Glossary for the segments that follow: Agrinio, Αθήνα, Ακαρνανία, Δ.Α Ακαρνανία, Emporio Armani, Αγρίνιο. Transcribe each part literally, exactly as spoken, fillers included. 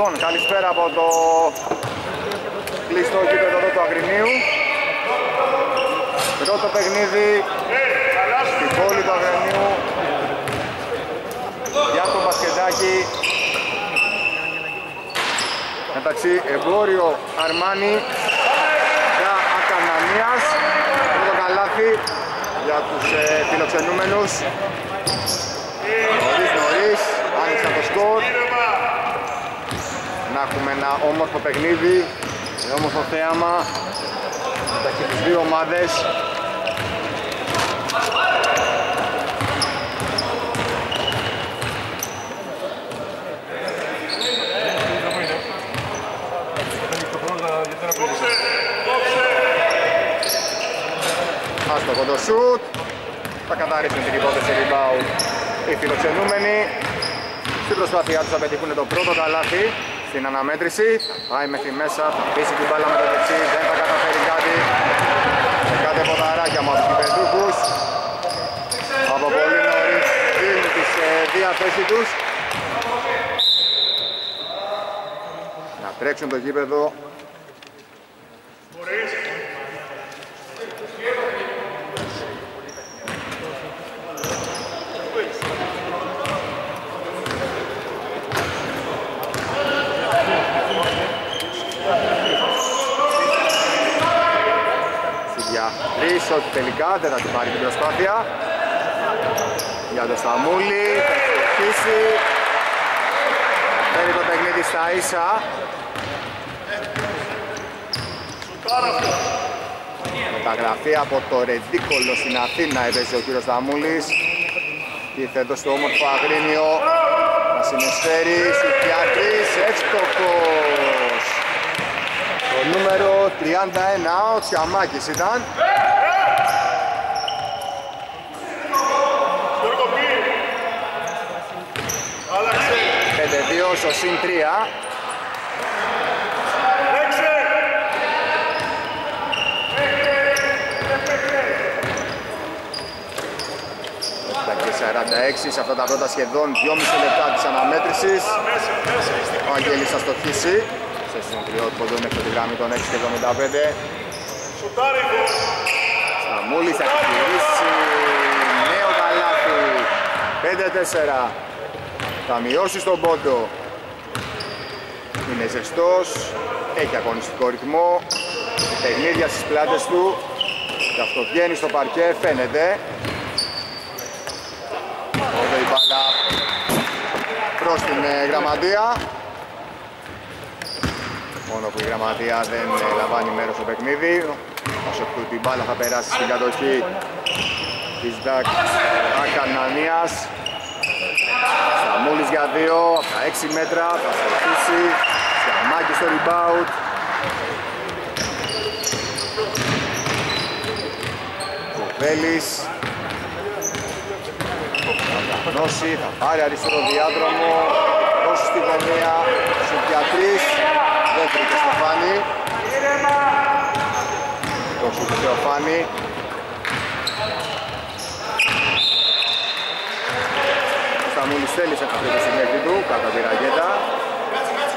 Λοιπόν, καλησπέρα από το κλειστό γήπεδο εδώ του Αγρινίου. Πρώτο παιχνίδι στην πόλη του Αγρινίου για το μπασκετάκι μεταξύ Emporio Armani Δ.Α Ακαρνανίας. Είναι το καλάθι για τους ε, φιλοξενούμενους. Νωρίς νωρίς, άνοιξαν το σκορ. Να έχουμε ένα όμορφο παιχνίδι, ένα όμορφο θέαμα μεταξύ τις δύο ομάδες. Άστοχο το σουτ, θα καταρρύψουν την υπόθεση rebound οι φιλοξενούμενοι. Στην προσπάθειά τους θα πετύχουν το πρώτο καλάθι στην αναμέτρηση. Πάει μέχρι μέσα, πίσει την μπάλα με το δεξί, δεν θα καταφέρει κάτι. Σε κάτι ποδαράκια μας τους πετούχους. Από πολύ νωρίς δίνουν τις ε, διαθέσεις τους. Να τρέξουν το γήπεδο. Ότι τελικά δεν θα την πάρει την προσπάθεια για το Σταμούλη, θα συνεχίσει, παίρνει το παιχνίδι στα ίσα. Μεταγραφή από το Ρεδίκολο στην Αθήνα έπαιζε ο κύριος Σταμούλης και θέτω στο όμορφο Αγρίνιο να συνεισφέρει στους Κιάκρης, εύστοχος! Το νούμερο τριάντα ένα, ο Τσιαμάκης ήταν. Στο συν τρία. σαράντα έξι σε αυτά τα πρώτα σχεδόν δυόμισι λεπτά της αναμέτρησης. Ο Αγγέλης θα στοχίσει. Σε συνδυότυπο εδώ μέχρι τη γραμμή των έξι εβδομήντα πέντε. Σταμούλης θα χειρίσει νέο καλάθι. πέντε τέσσερα. Θα μειώσει στον πόντο. Είναι ζεστός, έχει αγωνιστικό ρυθμό, παιχνίδια στις πλάτες του και αυτό βγαίνει στο παρκέ, φαίνεται. Εδώ η μπάλα προς την γραμματεία. Μόνο που η γραμματεία δεν λαμβάνει μέρος στο παιχνίδι. Όσο τούτη η μπάλα θα περάσει στην κατοχή της Δ.Α Ακαρνανίας. Σταμούλης για δύο, τα έξι μέτρα, θα στοχίσει, Σταμάκη στο rebound. Κοβέλης, θα κατανώσει, θα πάρει αριστερό διάδρομο, δώσει στη γωνία, Σουκιατρής, δεν βρήκε στο φάνι. Το σουτ φάνι. Ο Σταμούλης θέλησε να βρει το συνέχτη του, κατά τη ρακέτα.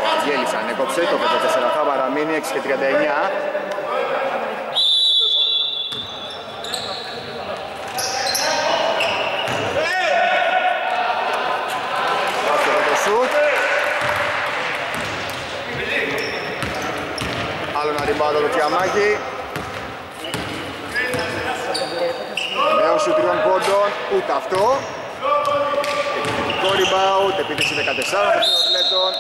Ο Αγγέλης ανέκοψε, το πέντε τέσσερα θα παραμείνει, έξι τριάντα εννιά. Άστοχο το σουτ. Άλλο ένα ριμπάουντ από το Τσιαμάκη. Νέο σουτ τριών πόντων, ούτε αυτό. Rebound, επίθεση δεκατέσσερα λεπτών.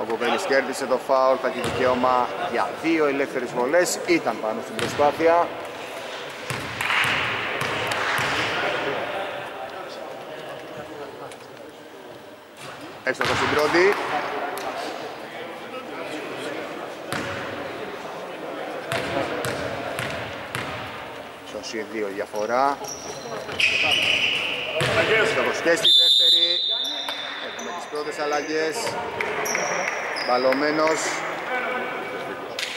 Ο Κοβέλης κέρδισε το φάουλ, θα έχει δικαίωμα για δύο ελεύθερες βολές. Ήταν πάνω στην προσπάθεια. Έξω από την πρώτη. Δύο διαφορά. Και στη δεύτερη έχουμε τις πρώτες αλλαγές. Μπαλωμένος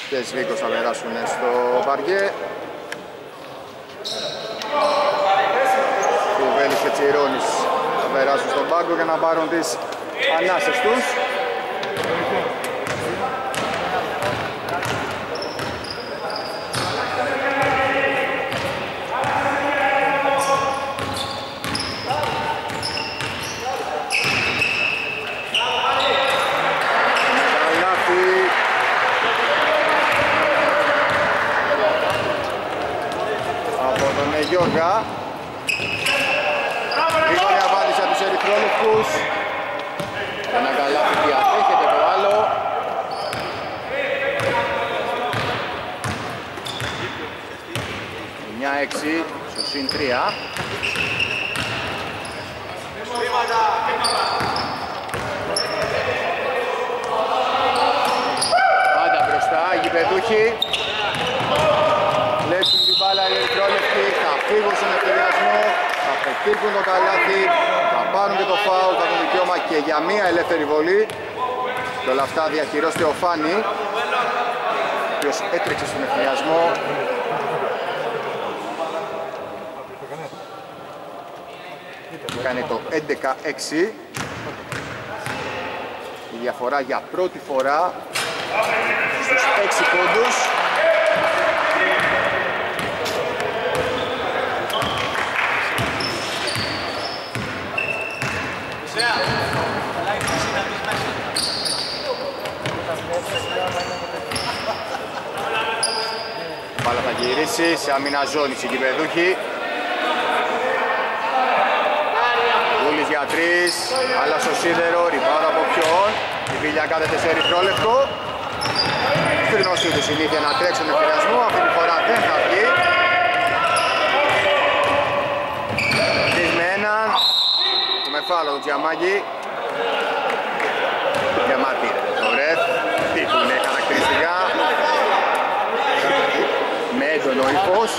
και Σβίκος θα περάσουν στο παρκέ. και Τσιρώνης θα περάσουν στον πάγκο για να πάρουν τις ανάσες τους. Γιώργα, γρήγορη απάντηση από τους ερυθρόλευκους. Ένα καλάθι διαθέχεται το άλλο. εννιά έξι στο συν τρία. Πάντα μπροστά, γηπεδούχοι. Βλέπουν την μπάλα οι ερυθρόλευκοι. Φύγουν στον ευθυριασμό, θα πετύχουν το καλάθι, θα πάρουν και το φάουλ, θα έχουν δικαίωμα και για μία ελεύθερη βολή. Και όλα αυτά διαχειρώστε ο Φάνη, ο οποίος έτρεξε στον ευθυριασμό. Κάνει το έντεκα έξι. Η διαφορά για πρώτη φορά στους έξι πόντους. Πάλα θα γυρίσει σε αμυνά ζώνη στην Κυπεδούχη. Βούλης για τρεις, άλλα στο σίδερο, ριμπάουντ από ποιον. Η Βίλια κάθεται σε ερυθρόλευκο. Στη γνώση του συνήθεια να τρέξουν ευθυριασμό, αυτή τη φορά δεν θα βγει. Τρεις με έναν, το μεφάλο του Τζιαμάγκη. Διαμαρτύρεται το ρεφ, τι του είναι χαρακτηριστικά. Με έντονο ύφος.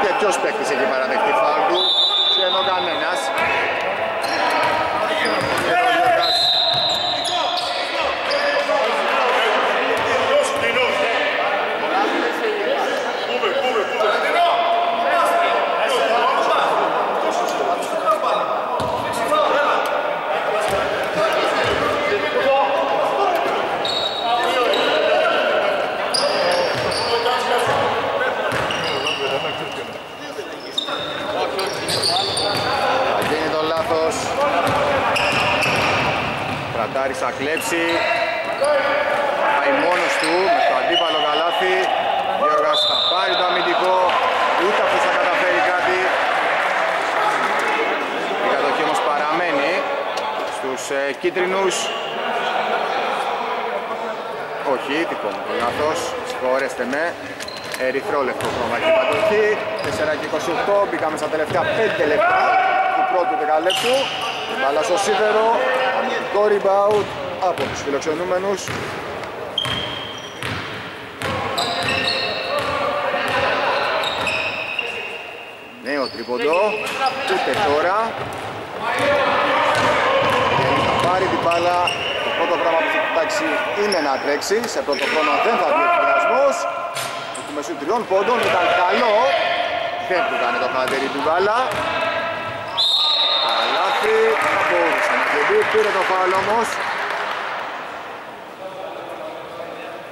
Και ποιος παίκτης έχει παραδεχτεί φάουλ του? Σχεδόν κανένας. Τάρης θα κλέψει, πάει μόνος του με το αντίπαλο καλάθι. Γιώργας θα πάρει το αμυντικό, ούτε αυτός θα καταφέρει κάτι. Η κατοχή όμως παραμένει στους ε, κίτρινους. Όχι, δικό μου το λάθος, συγχωρέστε με. Ερυθρόλευκο χρώμα και κατοχή. τέσσερα και είκοσι οκτώ, μπήκαμε στα τελευταία πέντε λεπτά του πρώτου δεκαλέπτου. Μπάλα στο σίδερο. Το rebound από τους φιλοξενούμενους. Νέο τρίποντο, ούτε τώρα. Θα πάρει την μπάλα. Το πρώτο πράγμα που θα κοιτάξει είναι να τρέξει. Σε πρώτο χρόνο δεν θα βγει ο χρειασμός. Του μεσού τριών πόντων ήταν καλό. Δεν του κάνει το χατέρι του μπάλα. Μπορούσε να κερδί, πήρε το φάουλ όμως.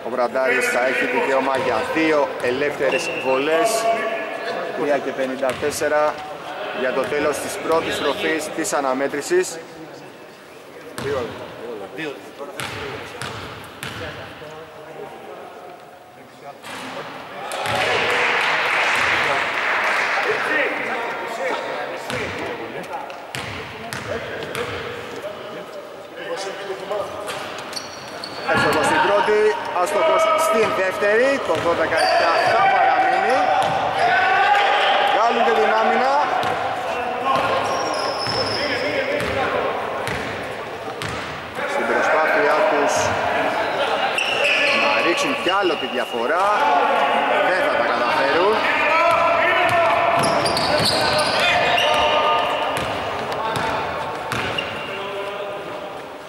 Ο Μπραντάρης θα έχει δικαίωμα για δύο ελεύθερες βολές. τρία και πενήντα τέσσερα για το τέλος της πρώτης τροφής της αναμέτρησης. Έστοχος στην πρώτη, άστοχος στην δεύτερη, το δώδεκα επτά θα παραμείνει. Βγάλουν και την άμυνα. Στην προσπάθειά τους να ρίξουν κι άλλο τη διαφορά, δεν θα τα καταφέρουν.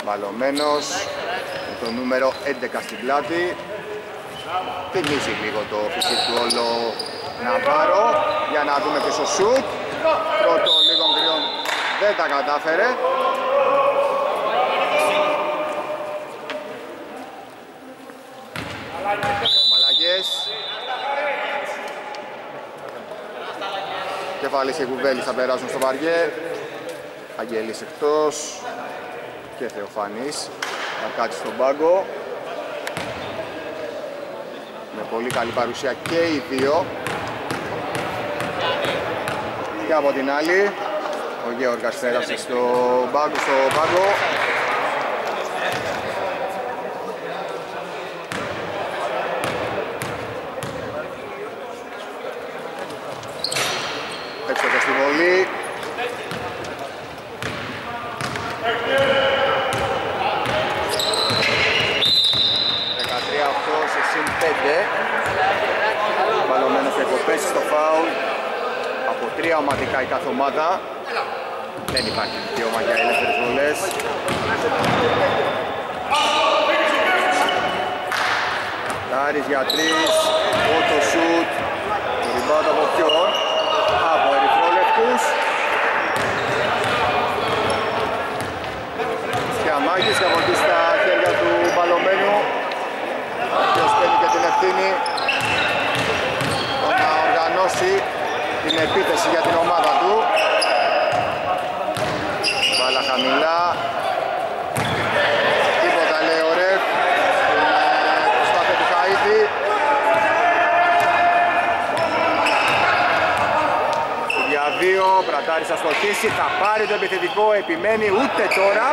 Βαλωμένος με το νούμερο έντεκα στην πλάτη. Θυμίζει λίγο το φυσικό όλο να πάρω για να δούμε πίσω σουτ. Πρώτο λίγο γκριών δεν τα κατάφερε. Μαλαγιές. Κεφάλης και Κουβέλης θα περάσουν στο βαριέ. Αγγελής εκτός και Θεοφανής θα κάτσει στον πάγκο. Με πολύ καλή παρουσία και οι δύο. Και από την άλλη ο Γεώργας πέρασε στο πάγκο, στο πάγκο. Έξω και στη βολή. Βαλωμένος εκοπές στο φάουλ. Από τρία ομαδικά η κάθε ομάδα. Δεν υπάρχει δικαίωμα για ελεύθερες βολές. Τάρης για τρεις. Πότο σουτ. Ριμπάουντ από ποιον? Από ερυθρόλευκους. Και αμάγης και από εκεί στα χέρια του Βαλωμένου. Ποιος παίρνει και την ευθύνη να οργανώσει την επίθεση για την ομάδα του. Βάλα χαμηλά. Τίποτα λέει ο Ρεφ. Προσπάθεια του Χαΐδη. Για δύο, Πρατάρης θα στοχίσει, θα πάρει το επιθετικό, επιμένει ούτε τώρα.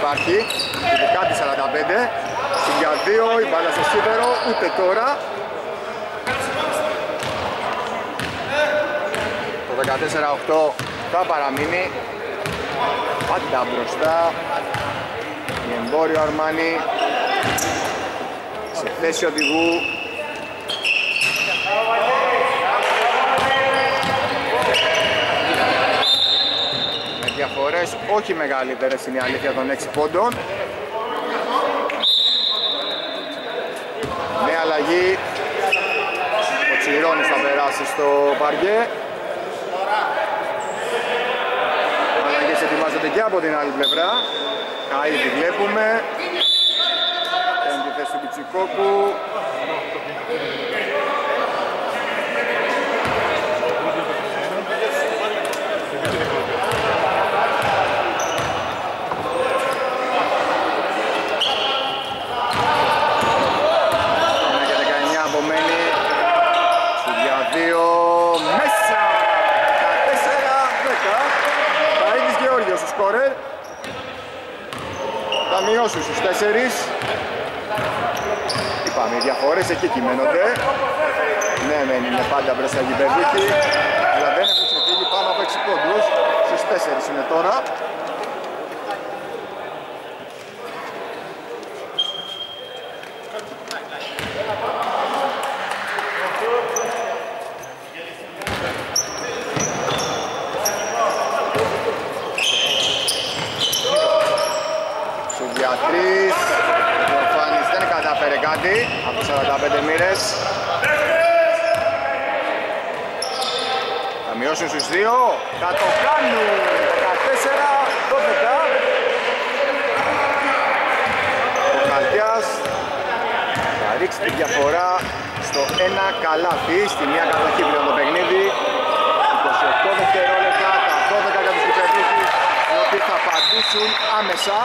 Υπάρχει, ειδικά τη σαράντα πέντε, για δύο, η μπάλα στο σίδερο, ούτε τώρα. Το δεκατέσσερα οκτώ θα παραμείνει, πάντα μπροστά, η Emporio Armani, σε θέση οδηγού. Διαφορές όχι μεγαλύτερες είναι η αλήθεια των έξι πόντων. Με αλλαγή ο Τσιρώνης θα περάσει στο παριέ. Αλλαγές ετοιμάζονται και από την άλλη πλευρά. Καΐδη βλέπουμε. Παίρνει τη θέση του Πιτσικόκου. Μειώσουν στους τέσσερις. Είπαμε, οι διαφορές εκεί κυμαίνονται. Ναι, μεν είναι πάντα μπροστά η Μπερδίκη, αλλά δεν έχουν ξεφύγει πάνω από έξι πόντους. Στους τέσσερις είναι τώρα. Από σαράντα πέντε μοίρες. Θα μειώσουν στους δύο. Θα το κάνουν. δεκατέσσερα δώδεκα. Ο Χαλκιάς θα ρίξει τη διαφορά στο ένα καλάθι. Στη μία κατοχή πλέον το παιχνίδι. είκοσι οκτώ δευτερόλεπτα. Τα δώδεκα για τους Κυπριακούς, οι οποίοι θα απαντήσουν άμεσα.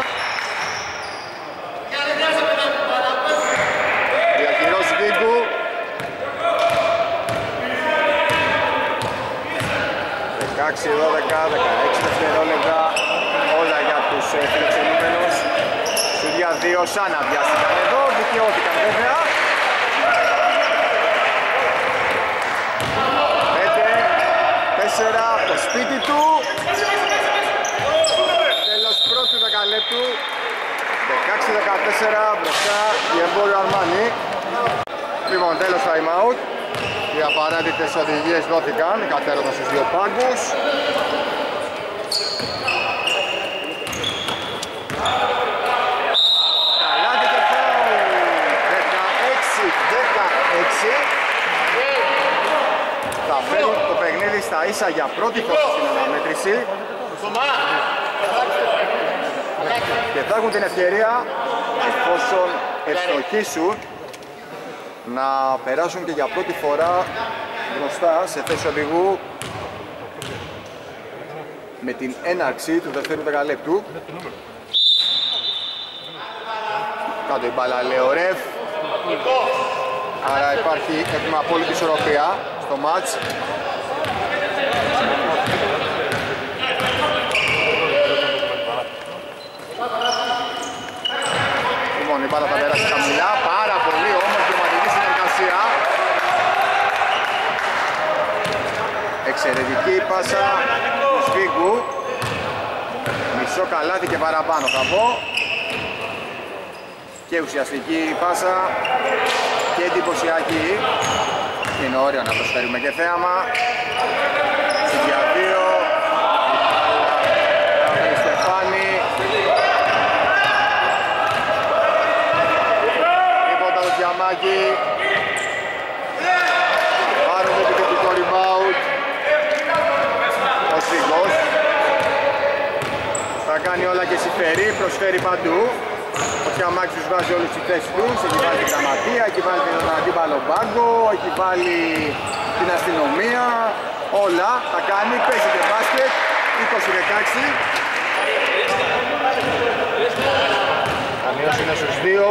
δεκαέξι δώδεκα, δεκαέξι δευτερόλεπτα, όλα για τους φιλοξενούμενους. Σου τρία δύο, σαν να βιάστηκαν εδώ, δικαιώθηκαν βέβαια. πέντε τέσσερα από το σπίτι του. Τέλος πρώτου δεκαλέπτου. δεκαέξι δεκατέσσερα μπροστά η Emporio Armani. Λοιπόν, τέλος time out. Οι απαραίτητες οδηγίες δόθηκαν κατέρωτα στους δύο πάγκους. Καλάτι και φάουλ. δεκαέξι δεκαέξι. Θα φέρουν το παιχνίδι στα ίσα για πρώτη φορά στην αναμέτρηση. Και θα έχουν την ευκαιρία, εφόσον ευστοχήσουν, να περάσουν και για πρώτη φορά γνωστά σε θέση οδηγού με την έναρξη του δεύτερου δεκαλέπτου. Κάτω η μπάλα λέει ο ρεφ. Άρα υπάρχει έτοιμα απόλυτη ισορροπία στο μάτς. Λοιπόν, η μπάλα θα περάσει χαμηλά, πάρα πολύ όμως δραματική συνεργασία. Εξαιρετική πάσα του Σφίγκου. Μισό καλάθι και παραπάνω θα πω. Και ουσιαστική πάσα και εντυπωσιακή. Είναι όριο να προσφέρουμε και θέαμα. Πάρουν το επιθετικό rebound ο Σφίγκος. Θα κάνει όλα και συμφέρει, προσφέρει παντού. Ο Σιαμάκης τους βάζει όλους στη θέση τους. Έχει βάλει την γραμματεία, έχει βάλει τον αντίπαλο μπάγκο, έχει βάλει την αστυνομία. Όλα θα κάνει, παίζει και μπάσκετ. είκοσι δεκαέξι. Θα μειώσει είναι στους δύο.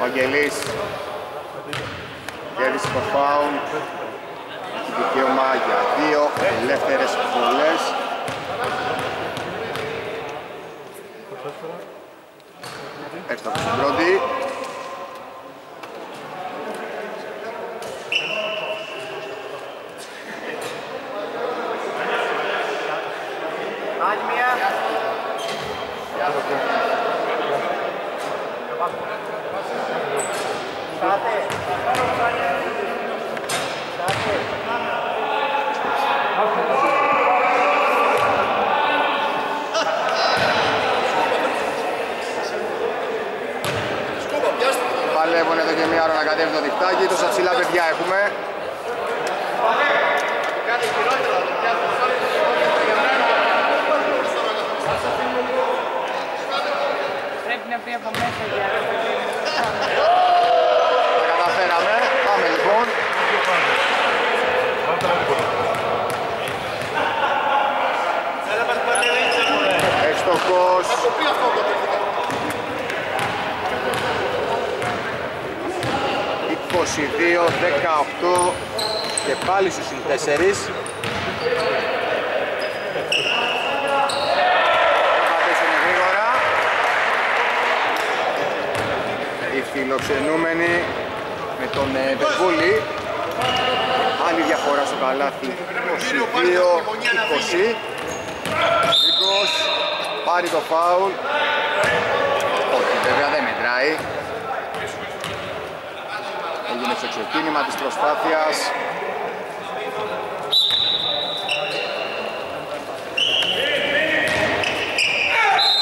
Ο Αγγελής κέρδισε το φάουλ, έχει δικαίωμα για δύο ελεύθερες βολές. Έξω από την πρώτη. Παλεύουν εδώ και μία ώρα να κατέβει το διχτάκι. Τόσα ψηλά παιδιά έχουμε. Πρέπει να βρει από μέσα για να τα καταφέραμε. Πάμε λοιπόν. Εξτοχώς. είκοσι δύο δεκαοκτώ και πάλι στους τέσσερις. Πατήσουν γρήγορα. Οι φιλοξενούμενοι με τον Βερβούλη. Άλλη διαφορά στο καλάθι. είκοσι δύο είκοσι. Λίγος πάρει το φάουλ. Όχι, βέβαια δεν μετράει. Έγινε στο ξεκίνημα της προσπάθειας.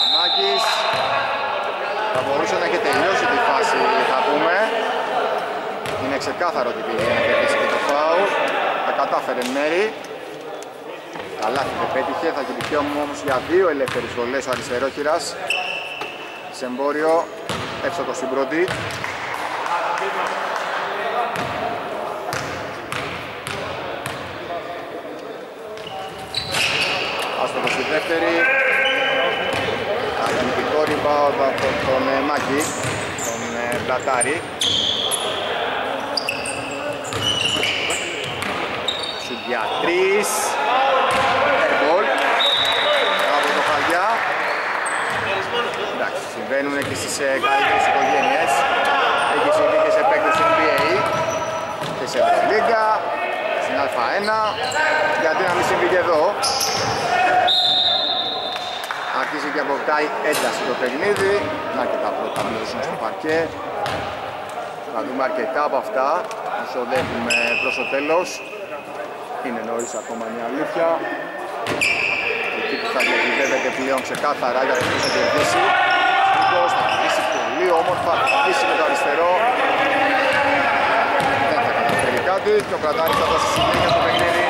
Ανάκης. Θα μπορούσε να έχει τελειώσει τη φάση, θα πούμε. Είναι ξεκάθαρο ότι πήγε να κερδίσει και το φάουλ. Τα κατάφερε μέρη. Καλά δεν πέτυχε, θα έχει δικαίωμα όμως για δύο ελεύθερες βολές ο αριστερόχειρας. Σε Emporio, εύστοχος στην πρώτη. Δεύτερη, αγωνιστικό rebound από τον Μάκη, τον Πλατάρη. Σου για τρεις. Airball. Από το Χαγιά. Εντάξει, συμβαίνουν και στις καλύτερες οικογένειες. Έχει συμβεί και σε παίκτες στην Ν Μπι Έι και σε Ευρωλίγκα, στην Α1. Γιατί να μην συμβεί και εδώ. Αρχίζει και αποκτάει ένταση το παιχνίδι. Να και τα πρώτα μοιράζουν στο παρκέ. Θα δούμε αρκετά από αυτά όσο δέχουμε προς το τέλος. Είναι νωρίς ακόμα, μια αλήθεια. Εκεί που θα διαδιδεύεται πλέον ξεκάθαρα για το ποιος θα κερδίσει. Στοικός θα κερδίσει πολύ όμορφα, θα κερδίσει με το αριστερό. Δεν θα καταφέρει κάτι και ο Κρατάρης θα δώσει συνέχεια στο παιχνίδι.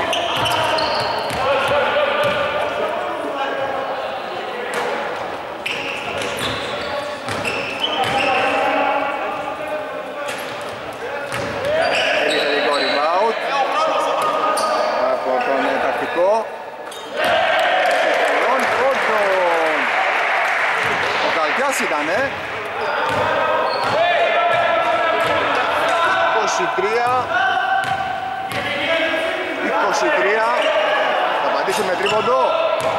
Ήταν, ε. είκοσι τρία είκοσι τρία. Θα πατήσει με τρίποντο.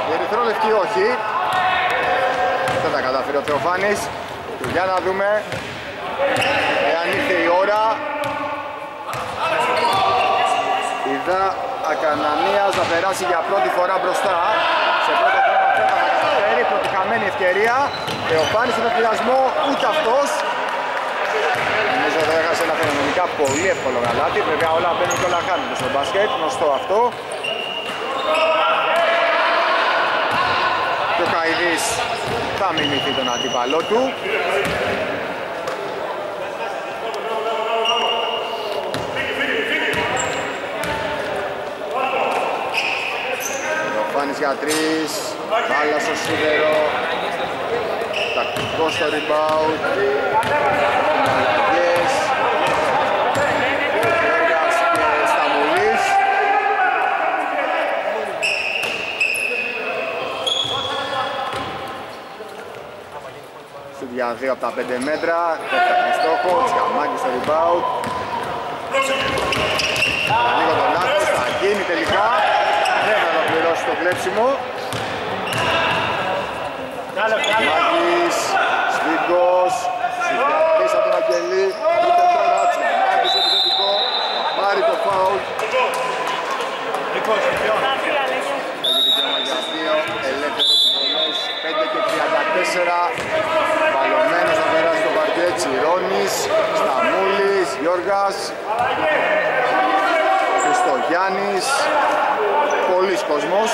Η ερυθρόλευκη όχι. Δεν τα καταφέρει ο Θεοφάνης. Για να δούμε εάν ήρθε η ώρα. Η Δ.Α Ακαρνανίας θα περάσει για πρώτη φορά μπροστά. Σε πρώτο χρόνο αυτό θα καταφέρει. Προτυχαμένη ευκαιρία. Θεοφάνης στον εφηλιασμό, ούτε αυτός. Νομίζω ότι έχασε ένα φαινομενικά πολύ εύκολο γαλάτι. Βέβαια όλα μπαίνουν και όλα χάνονται στο μπάσκετ, γνωστό αυτό. Και ο Καηδής θα μιμηθεί τον αντίπαλό του. Θεοφάνης για τρεις, μπάλα στο σίδερο. Τακτικό στο rebound. Μαλαγιές. Μέγας και Σταμουλής. Σούδια δύο από τα πέντε μέτρα. Δεύτερο στόχο. Τσιαμάκη στο rebound. Ανοίγω τον λάθος. Θα γίνει τελικά. Δεν θα το πληρώσει το κλέψιμο. Μάκης, Σβίγκος, Σιδιακτής από τον Αγγελή, ούτε τώρα, Τσιμάκης επιθετικό, θα πάρει το φάουλ. Ελεύθερος συνολός, πέντε και τριάντα τέσσερα, βαλωμένος θα περάσει το παρκέ, Τσιρώνης, Σταμούλης, Γιώργας, Χριστογιάννης, πολλής κόσμος.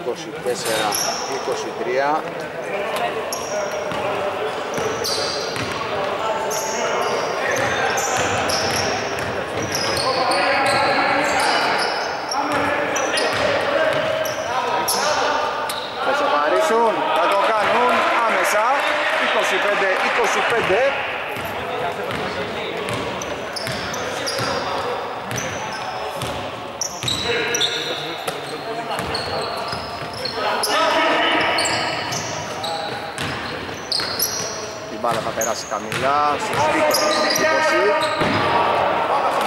είκοσι τέσσερα είκοσι τρία θα σοβαρήσουν, θα το κάνουν άμεσα. Είκοσι πέντε είκοσι πέντε. Μπάλα θα περάσει χαμηλά, σωστή εκτύπωση.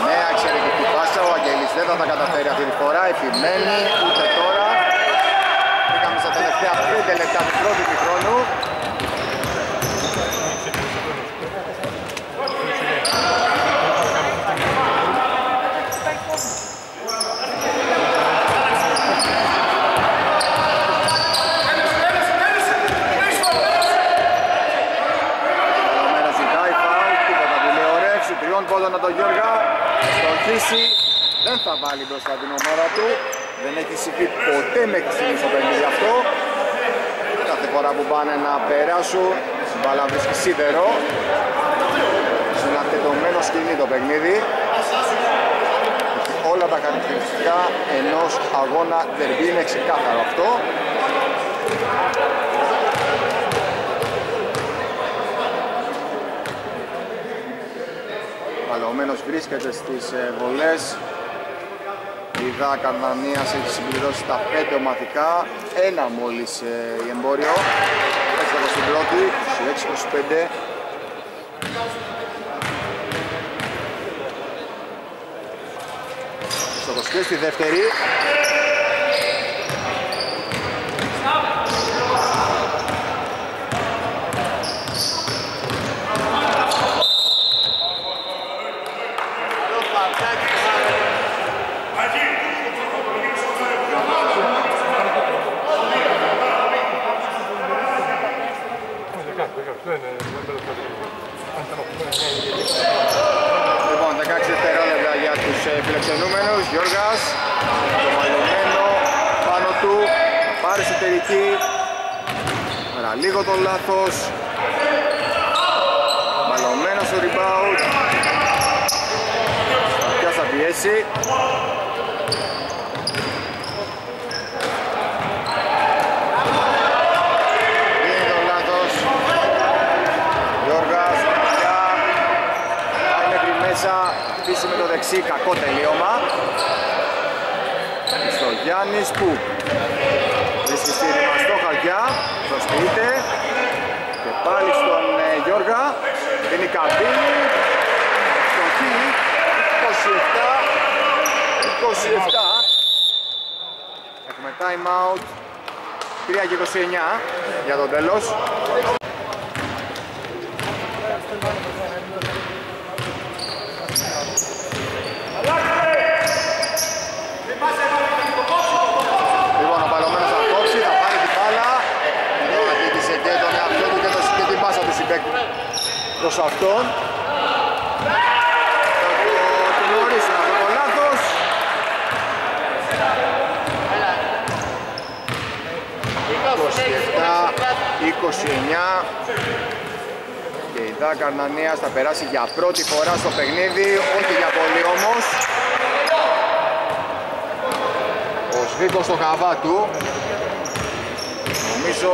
Νέα εξαιρετική πάσα, ο Αγγελής δεν θα τα καταφέρει αυτή τη φορά, επιμένει, ούτε τώρα. Πήγαμε στα τελευταία πέντε λεπτά του πρώτου του χρόνου. Πόδωνα τον Γιώργα, τον Χρήση, δεν θα βάλει μπροστά την ομάδα του. Δεν έχει συμβεί ποτέ μέχρι στιγμή στο παιχνίδι αυτό. Κάθε φορά που πάνε να περάσουν, η μπάλα βρίσκει σίδερο. Σε ένα τεντωμένο σκηνή το παιχνίδι. Όλα τα χαρακτηριστικά ενός αγώνα ντερμπι, είναι ξεκάθαρο αυτό. απαλλαγμένος βρίσκεται στις βολές. Η Δ.Α Ακαρνανίας έχει συμπληρώσει τα πέντε ομαδικά, ένα μόλις η Emporio. Έφτασε στην πρώτη, είκοσι έξι είκοσι πέντε. Στο κοσκές στη δεύτερη. Λοιπόν, δεκαέξι δευτερόλεπτα για τους φιλοξενούμενους. Γιώργας, το μαλλωμένο πάνω του, θα πάρει εσωτερική. Άρα λίγο το λάθος. Μαλλωμένο στο rebound. Πια θα πιέσει. Πίσω με το δεξί, κακό τελείωμα στο Γιάννης που βρίσκει στη ρημαστό χαρτιά, προσποιείται και πάλι στον Γιώργα, δίνει καμπίνη στο χ, είκοσι επτά είκοσι επτά. Έχουμε time out τρία και είκοσι εννιά για τον τέλος. Λοιπόν, ο παλωμένος θα κόψει, θα πάρει την μπάλα. Τώρα κοίτησε και τον εαυτό του και την πάσα του συμπέκτη προς αυτόν. Θα το τιμωρήσουν αυτό το λάθος. είκοσι επτά είκοσι εννιά. Και η Δ.Α Ακαρνανίας θα περάσει για πρώτη φορά στο παιχνίδι, όχι για πολύ όμως. Σβήκο στο χαβά του. Νομίζω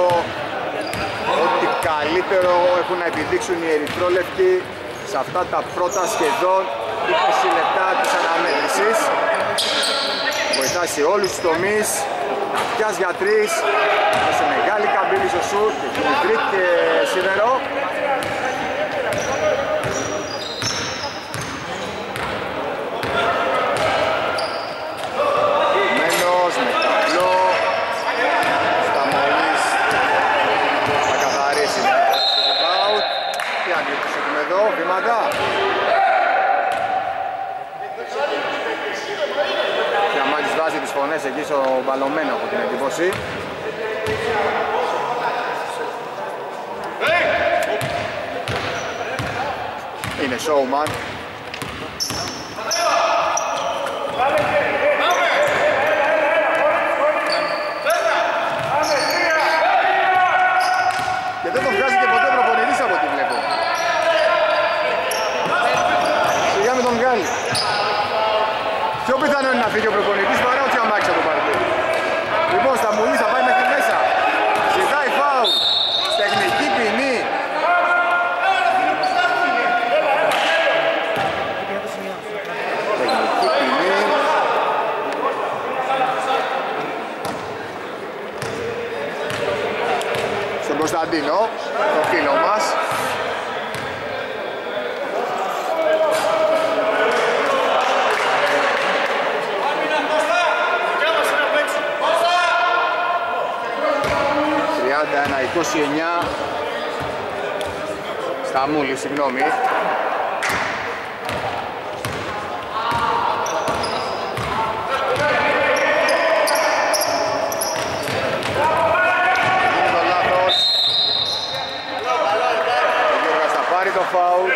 ότι καλύτερο έχουν να επιδείξουν οι ερυθρόλευκοι σε αυτά τα πρώτα σχεδόν είκοσι λεπτά της αναμέτρησης. Βοηθάει σε όλους τους τομείς, πιας για τρεις, σε μεγάλη καμπύλη στο σουτ, τρίτ και σίδερο. Και αμάγης βάζει τις φωνές εκεί στο μπαλωμένο από την εντύπωση. Είναι showman. Και δεν τον βγάζει και ποτέ προπονητής από ό,τι βλέπω. Πιο πιθανό είναι να φύγει ο προπονητής παρά ότι αμάξα το παρκέ. Λοιπόν, στα μουλή θα πάει μέχρι μέσα. Ζητάει φάουλ. Τεχνική ποινή. Τεχνική ποινή. Στον Κωνσταντίνο, το φίλο μας. είκοσι εννιά. Σταμούλη, συγγνώμη. Είναι το λάθος. Ο Γιώργας θα πάρει το φάουλ.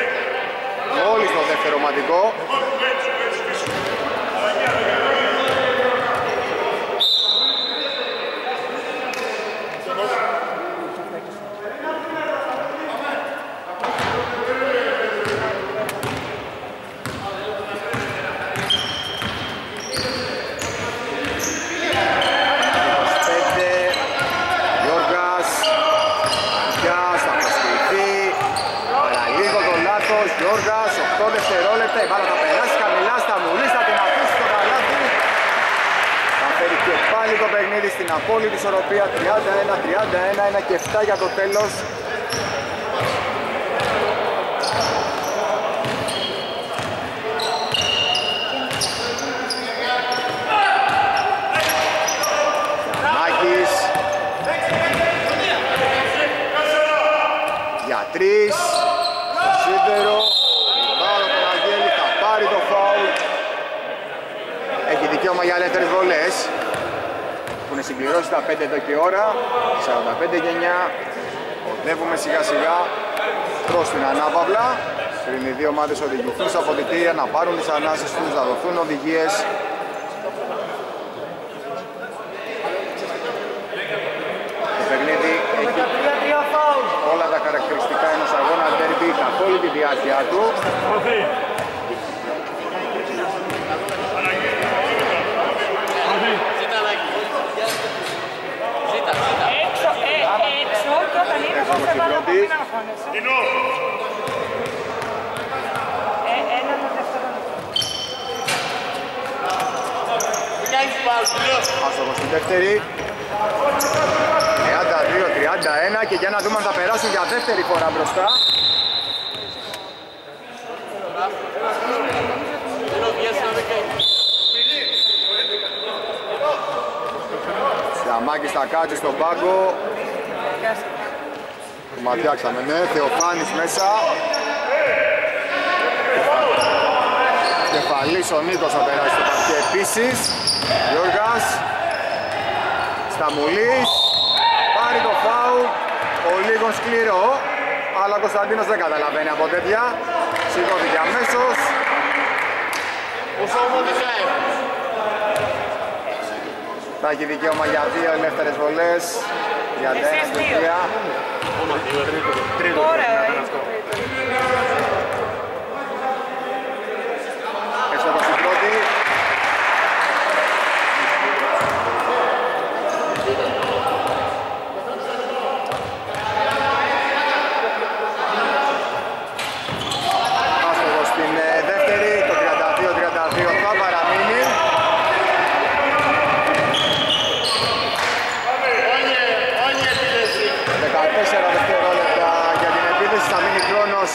Μόλις το δεύτερο ομαδικό. Γιώργας, δεκαοκτώ δευτερόλεπτα, η μπάλα θα περάσει χαμηλά στα μουλή, θα την αφήσει το καλάθι. Θα φέρει και πάλι το παιχνίδι στην απόλυτη ισορροπία, τριάντα ένα τριάντα ένα, ένα και επτά για το τέλος. Τρεις, το σίδερο, πάρα τον Αγγέλη, θα πάρει το φάουλ. Έχει δικαίωμα για ελεύθερες βολές, που είναι συμπληρώσει τα πέντε εδώ και ώρα, σαράντα πέντε και εννιά. Οδεύουμε σιγά σιγά προς την ανάπαυλα. Πριν οι δύο ομάδες οδηγηθούν στα αποδυτήρια να πάρουν τις ανάσεις τους, να δοθούν οδηγίες. Καθ' όλη τη διάρκεια του. Άστοχος στη δεύτερη. τριάντα δύο τριάντα ένα και για να δούμε αν θα περάσουν για δεύτερη φορά μπροστά. Σταμάκης θα κάτσει στον πάγκο. Το ματιάξαμε, ναι, Θεοφάνης μέσα. Κεφαλής ο Νίκος θα περάσει στο πακέ επίσης. Γιώργας Σταμουλής, πάρει το φάουλ. Ο λίγο σκληρό, αλλά ο Κωνσταντίνος δεν καταλαβαίνει από τέτοια. Σηκώθηκε αμέσως. Θα έχει δικαίωμα για δύο ελεύθερες βολές. Για δέκα, τρία. Τρίτο. Έξω από την πρώτη. Άστοχος στην δεύτερη. Το τριάντα δύο τριάντα δύο θα παραμείνει. δεκατέσσερα δευτερόλεπτα για την επίθεση. Θα μείνει χρόνος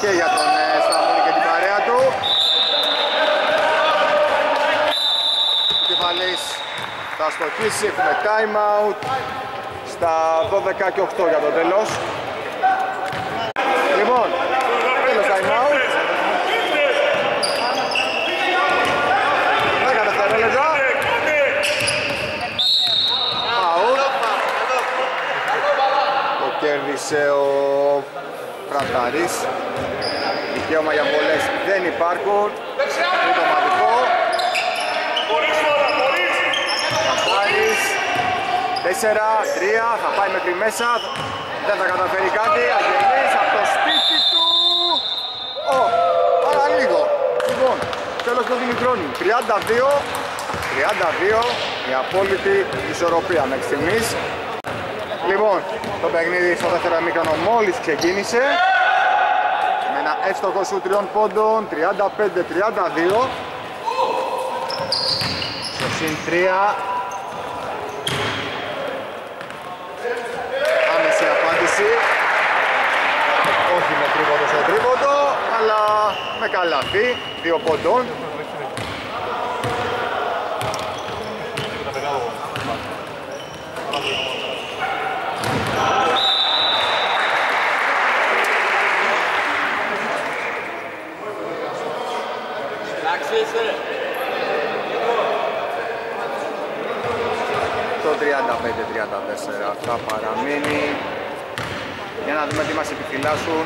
και για τον Σταμούλη και την παρέα του. Ο κεφαλής θα στοχίσει. Έχουμε time out στα δώδεκα και οκτώ για το τέλος. Λοιπόν, τέλος time out. δέκα δευτερόλεπτα. Κέρδισε ο Φρανταρής. Δικαίωμα για πολλές δεν υπάρχουν. Τρίτο μαδικό. Φρανταρής. Τέσσερα, τρία, θα πάει μέχρι μέσα. Δεν θα καταφέρει κάτι. Αγγελής από το σπίτι του. Ω, πάρα λίγο. Λοιπόν, τέλος του δημικρόνου. τριάντα δύο τριάντα δύο, η απόλυτη ισορροπία μέχρι στιγμής. Λοιπόν, το παιχνίδι στο δεύτερο ημίχρονο μόλις ξεκίνησε με ένα εύστοχο σου τριών πόντων, τριάντα πέντε τριάντα δύο. Στο συν τρία. Άμεση απάντηση. Όχι με τρίποντο στο τρίποντο, αλλά με καλάθι, δύο πόντων. Το τριάντα πέντε τριάντα τέσσερα θα παραμείνει. Για να δούμε τι μας επιφυλάσσουν.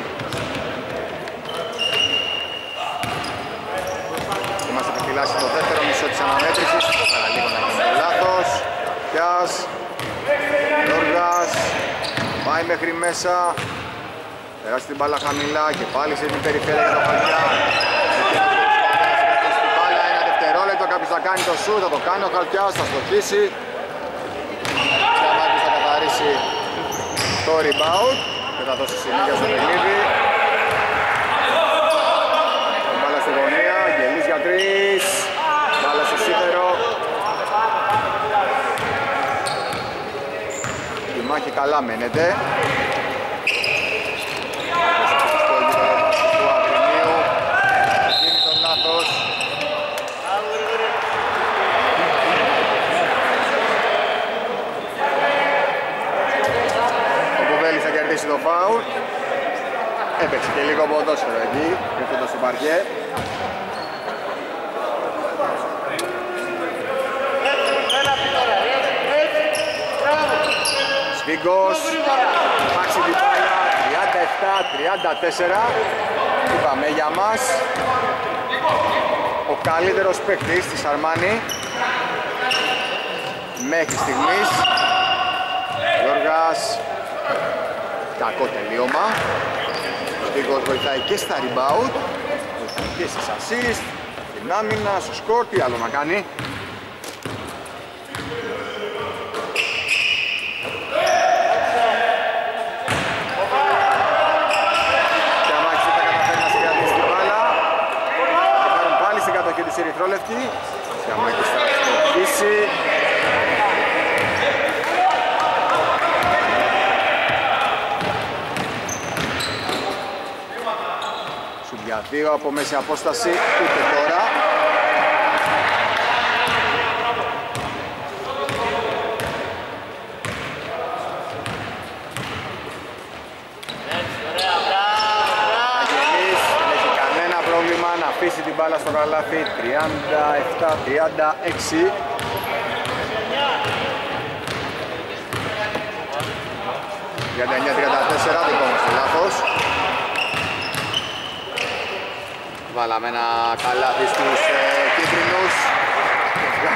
Τι μας επιφυλάσσει το δεύτερο μισό της αναμέτρησης. Άρα λίγο να γίνει λάθος. Πιάς Γιώργας, πάει μέχρι μέσα. Περάσει την μπάλα χαμηλά και πάλι σε την περιφέρεια για το Χαλκιά. Κάποιος θα κάνει το σου, θα το κάνει ο Χαλκιάς, θα στοχίσει. Σταμάκης θα καθαρίσει το rebound και θα δώσει συνέχεια στο παιχνίδι. μάχη καλά μένεται. Το φάουλ έπαιξε και λίγο ποδόσφαιρο εκεί, κρυφτούντας στο παρκέ. Σφίγκος, Μάξι Διπάλα, τριάντα επτά τριάντα τέσσερα. Είπαμε για μας ο καλύτερος παίκτης της Αρμάνι μέχρι στιγμής. Γιώργας, κακό τελείωμα. Ο Στίγκος βοηθάει και στα rebound, βοηθάει και στις assist, την άμυνα, στο σκορ, τι άλλο να κάνει. Και ο Μάξης θα καταφέρει να συγκρατήσει την μπάλα. Θα πάρουν πάλι στην κατοχή της ερυθρόλευκη. Και ο Μάξης θα σκορπίσει. Για δύο από μέση απόσταση, ούτε τώρα. Αγγελής, δεν έχει κανένα πρόβλημα να αφήσει την μπάλα στο καλάθι. Τριάντα επτά τριάντα έξι. Τριάντα εννιά τριάντα τέσσερα, δικό μας το λάθος. Βάλαμε ένα καλάθι στους ε, κίτρινους.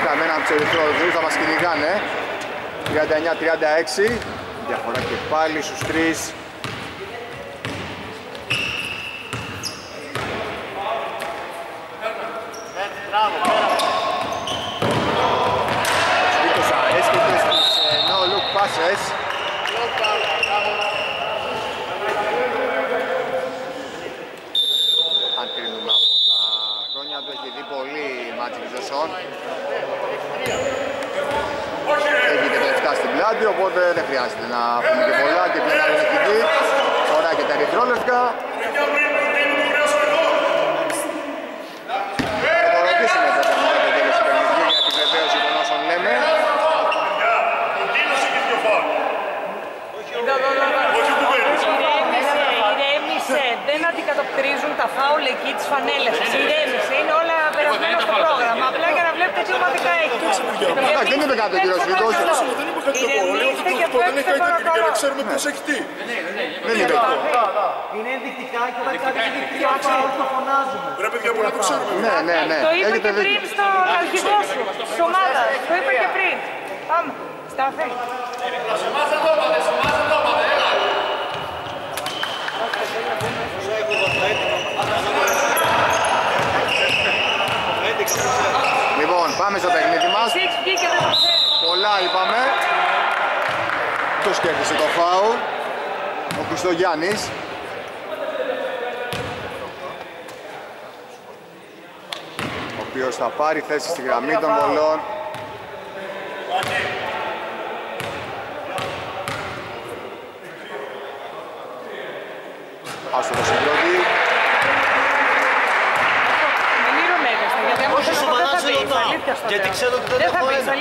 Βγάλαμε έναν από τους ερυθρόλευκους, θα μας κυνηγάνε. Τριάντα εννιά τριάντα έξι. Διαφορά και πάλι στους τρεις. Στους αέσκητες, στους ε, no-look passes. Έχει τελευταία στην πλάτη, οπότε δεν χρειάζεται να πούμε και πολλά και πλέον να έχει δει. Τώρα και τα ερυθρόλευκα. Θα το ρωτήσουμε εδώ πέρα μετά το τέλος του παιχνιδιού για την βεβαίωση των όσων λέμε. Ηρέμησε, δεν αντικατοπτρίζουν τα φάουλ εκεί τις φανέλες. Ηρέμησε, είναι όλα περασμένα στο πρόγραμμα. Απλά για να βλέπετε τι ομαδικά έχει. Δεν είπε κάτι ο κύριος Σφίγκος. Δεν είπε κάτι το δεν έχει κάτι για να ξέρουμε ποιος έχει τι. Δεν είπε κάτι. Είναι ενδεικτικά και όταν κάτι ενδεικτικά το φωνάζουμε. Ρε παιδιά, μπορεί να το ξέρουμε. Ναι, ναι, ναι. Το είπε και πριν στον αρχηγό σου, της ομάδας. Το είπε και πριν. Πάμε, σταθεί. Σε εμάς δεν το είπατε, σε εμάς δεν το είπατε, έλα. Λοιπόν, πάμε στο παιχνίδι μας. Πολλά είπαμε. Τους κέρδισε το φάουλ ο Χριστογιάννης. Ο οποίος θα πάρει θέση στη γραμμή των βολών. Άστο το συγκρότει. Όχι σοβαρά σε ρωτάω, γιατί ξέρω ότι δεν το έχω ένα.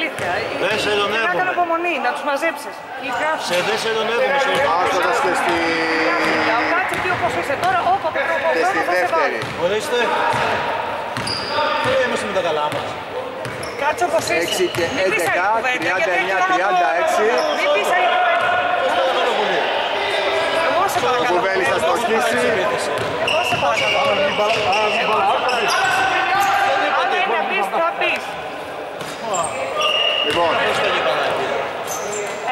Δεν σε ειρωνεύομαι. Να κάνω απομονή, να τους μαζέψεις. Σε δεν σε ειρωνεύομαι. Άστοτας και στη... Κάτσε εκεί όπως είσαι τώρα, όπα από το πρώτο θα σε βάλει. Ορίστε. Δεν είμαστε με τα καλά μας. Κάτσε όπως είσαι. έξι και έντεκα, τριάντα εννιά τριάντα έξι. Μην πεις άλλη κουβέντα. Εγώ σε παρακαλώ. Ο Κουβέλης θα στοχίσει. Εγώ σε παρακαλώ. Λοιπόν,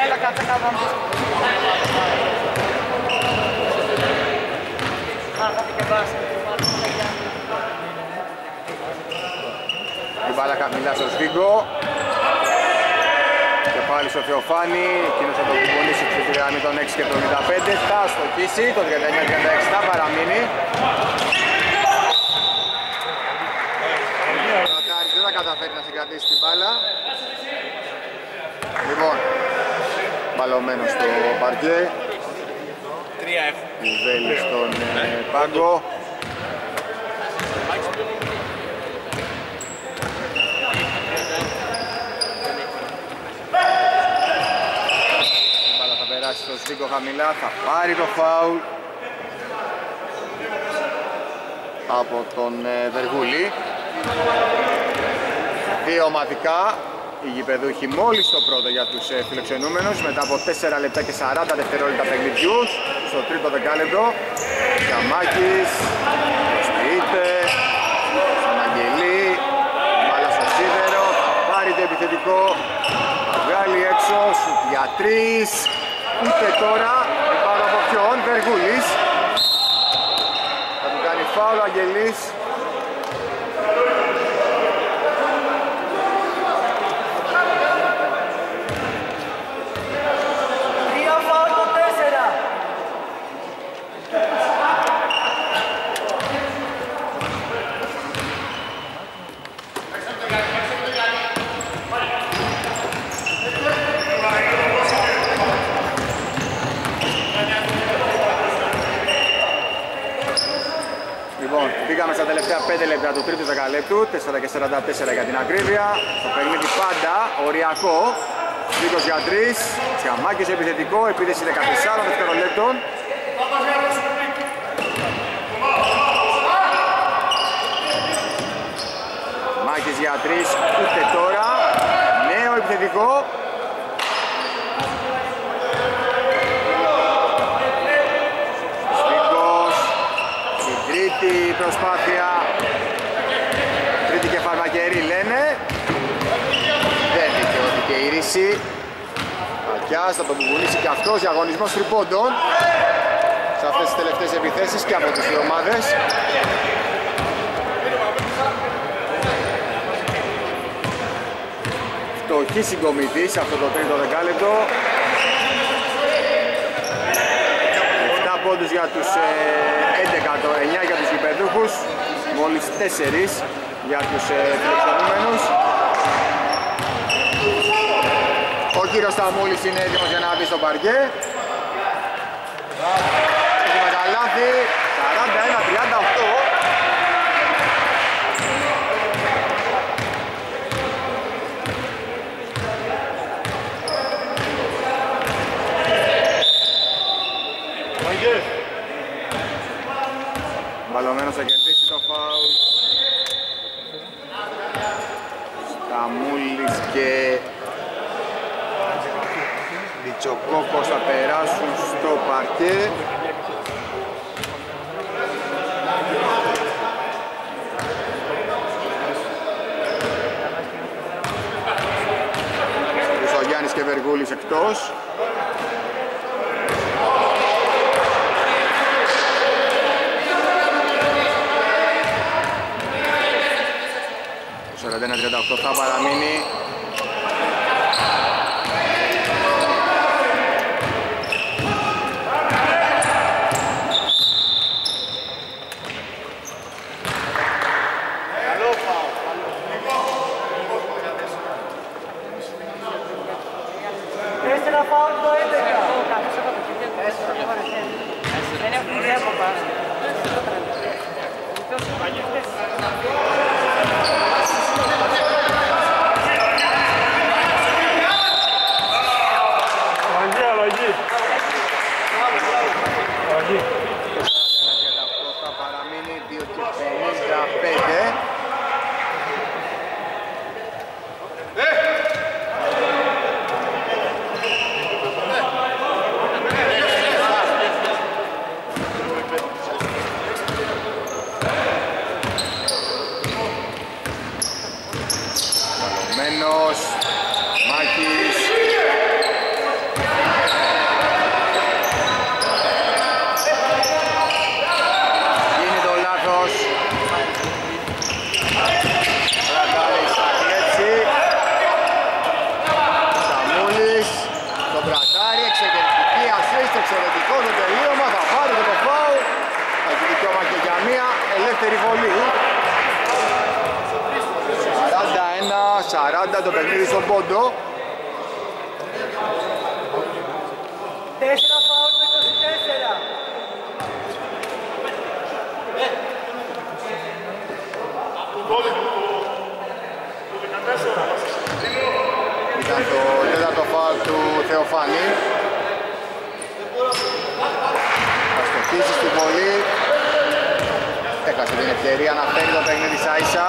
έλα κάτσε κάτω. Την μπάλα χαμηλά στο Σφίγκο. Και πάλι στο Θεοφάνη. Εκείνος θα το κουμπονίσει στη γραμμή των έξι και εβδομήντα πέντε. Θα στοχίσει, το τριάντα εννιά τριάντα έξι θα παραμείνει. Δεν θα καταφέρει να συγκρατήσει την μπάλα. Λοιπόν, καλωμένο στο παρκέ. Τρία έχω. Βέλη στον πάγκο. Μπάλα θα περάσει στο Ζίγκο χαμηλά, θα πάρει το φάουλ από τον Βεργούλη. Δύο ομαδικά. Οι γηπεδούχοι μόλις το πρώτο για τους φιλοξενούμενους, μετά από τέσσερα λεπτά και σαράντα δευτερόλεπτα παιχνιδιού, στο τρίτο δεκάλεπτο. Καμάκης, Σπίτε, στον Αγγελή, μπάλα στο σίδερο, πάρει το επιθετικό, βγάλει έξω, για τρεις, ούτε τώρα, πάνω από ποιον, Βεργούλης. Θα του κάνει φάουλ ο Αγγελής. Πήγαμε στα τελευταία πέντε λεπτά του τρίτου δεκαλέπτου, τέσσερα και σαράντα τέσσερα για την ακρίβεια. Το παιχνίδι πάντα οριακό, είκοσι για τρία, Τσιαμάκης επιθετικό, επίδεση δεκατέσσερα δευτερολέπτων. Μάκης για τρία, ούτε τώρα, νέο επιθετικό. Τρίτη προσπάθεια, τρίτη και φαρμακερή λένε. Δεν δικαιώθηκε η ρίση. Κακιάς θα τον κουβουνίσει και αυτός, διαγωνισμός τριπόντων σε αυτές τις τελευταίες επιθέσεις και από τις δύο ομάδες. Φτωχή συγκομιτή σε αυτό το τρίτο δεκάλεπτο. Πόντους για τους έντεκα, το εννιά για τους γηπεδούχους, μόλις τέσσερα για τους φιλοξενούμενους. Ο κύριος Σταμούλης είναι έτοιμος για να μπει στο παρκέ. Έχουμε τα λάθη, σαράντα ένα τριάντα οκτώ. Βαλωμένος θα κερδίσει το φάουλ. Σταμούλης και Διτσοκόκος θα περάσουν στο παρκέ. Χρυστογιάννης και Βεργούλης εκτός. τριάντα οκτώ θα παραμείνει. σαράντα το παιχνίδι στον πόντο. Ήταν το τέταρτο φάουλ του Θεοφάνη. Θα στοχίσει στην πολύ. Έχασε την ευκαιρία να φέρει το παιχνίδι της Άισα.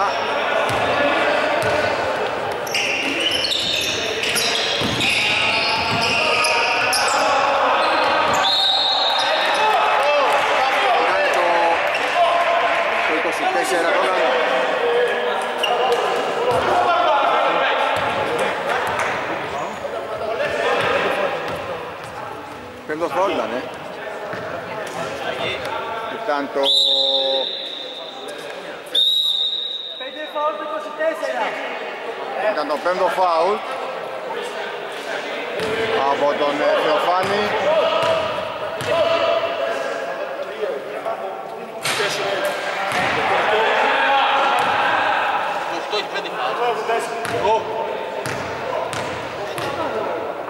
Πέμπτο φάουλ ήταν, ε. Ήταν το... Ήταν το πέμπτο φάουλ από τον Θεοφάνη.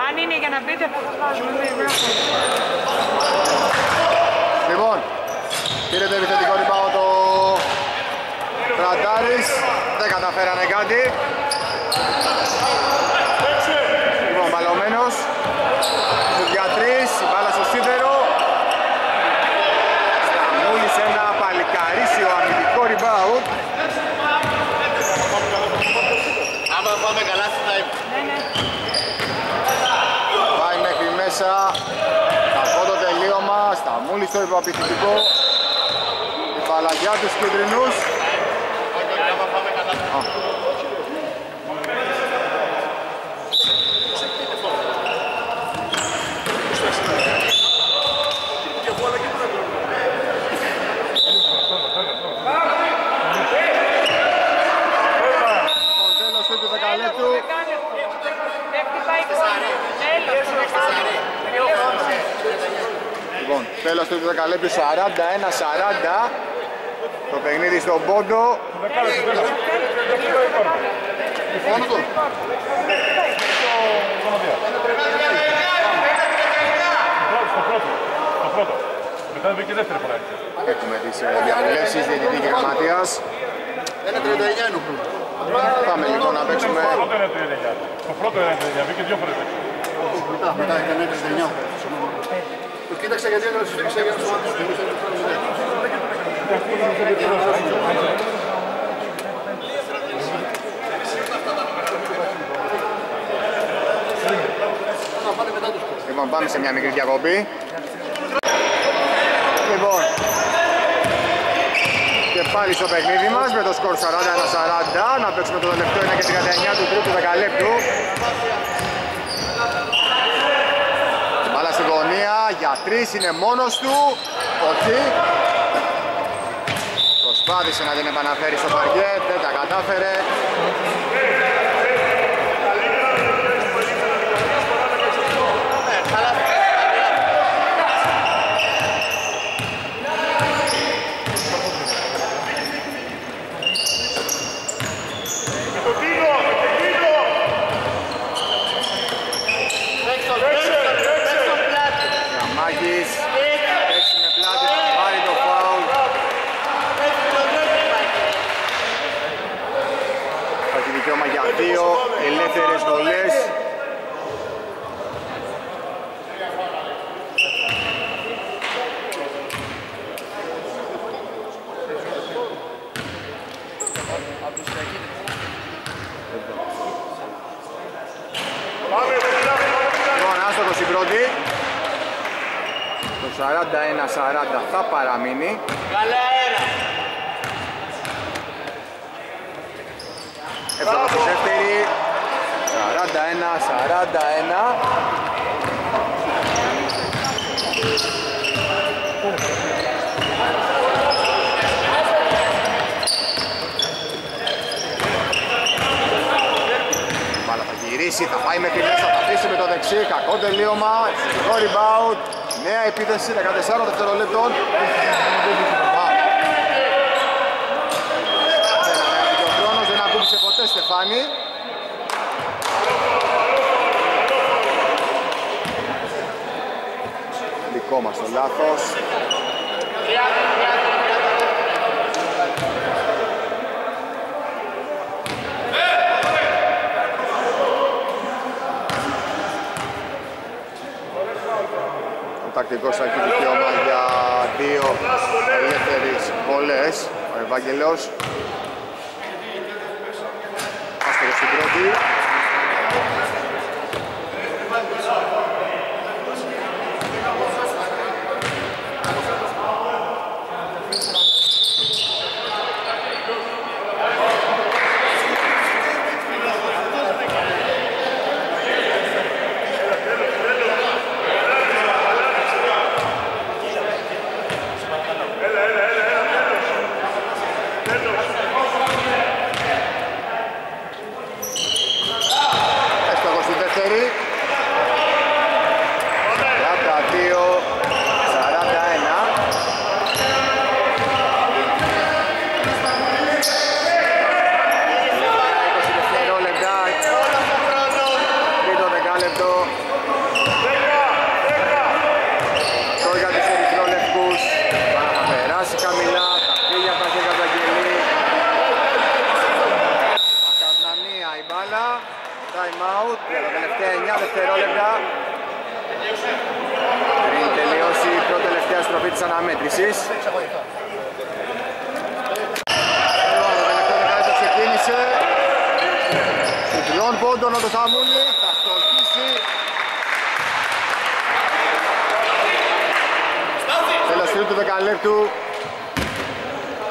Αν είναι για να μπείτε θα το βγάζουμε. Λοιπόν, πήρε το επιθετικό ριμπάο το Ραντάρης. Δεν καταφέρανε κάτι. Λοιπόν, μπαλωμένος. Για τρεις, η μπάλα στο σίδερο. Σταμούλησε ένα παλικαρίσιο αμυντικό ριμπάο. Άμα πάμε καλά στη time. Πάει μέχρι μέσα. Από το τελείωμα, Σταμούλη στο υπαπηθυντικό. Η παλαγιά τους κεντρινούς. Λοιπόν, τέλος του δεκαλέπτου, σαράντα ένα σαράντα. Το παιχνίδι στον πόντο. Έχουμε τις διαβουλεύσεις διαιτητή και γραμματείας. Πάμε λοιπόν να παίξουμε. Το πρώτο είναι τριάντα εννιά, βγήκε δύο φορές. Μετά, μετά ήταν τριάντα εννιά. Το κοίταξα γιατί δεν σου φύγει για να σου μάθει. Λοιπόν, πάμε σε μια μικρή διακοπή. Λοιπόν, και πάλι στο παιχνίδι μας με το σκορ σαράντα ένα σαράντα. Να παίξουμε το τελευταίο ένα και τριάντα εννιά του τρίτου δεκαλέπτου. Μπάλα στη γωνία για τρεις, είναι μόνος του. Όχι. Προσπάθησε να την επαναφέρει στο παρκέ, δεν τα κατάφερε. Δύο ελεύθερες βολές. Λοιπόν, άστοχος η πρώτη. Το σαράντα ένα σαράντα θα παραμείνει. Έφταγα στη δεύτερη, σαράντα ένα σαράντα ένα. Μπάλα θα γυρίσει, θα πάει μέχρι μέσα, θα αφήσει με το δεξί, κακό τελείωμα, το rebound, νέα επίθεση, δεκατέσσερα δευτερολέπτων. Στεφάνη. ακόμα στο λάθος. Ο τακτικός θα έχει δικαίωμα για δύο ελεύθερες βολές. Ο Ευάγγελος. Άστερος στην πρώτη.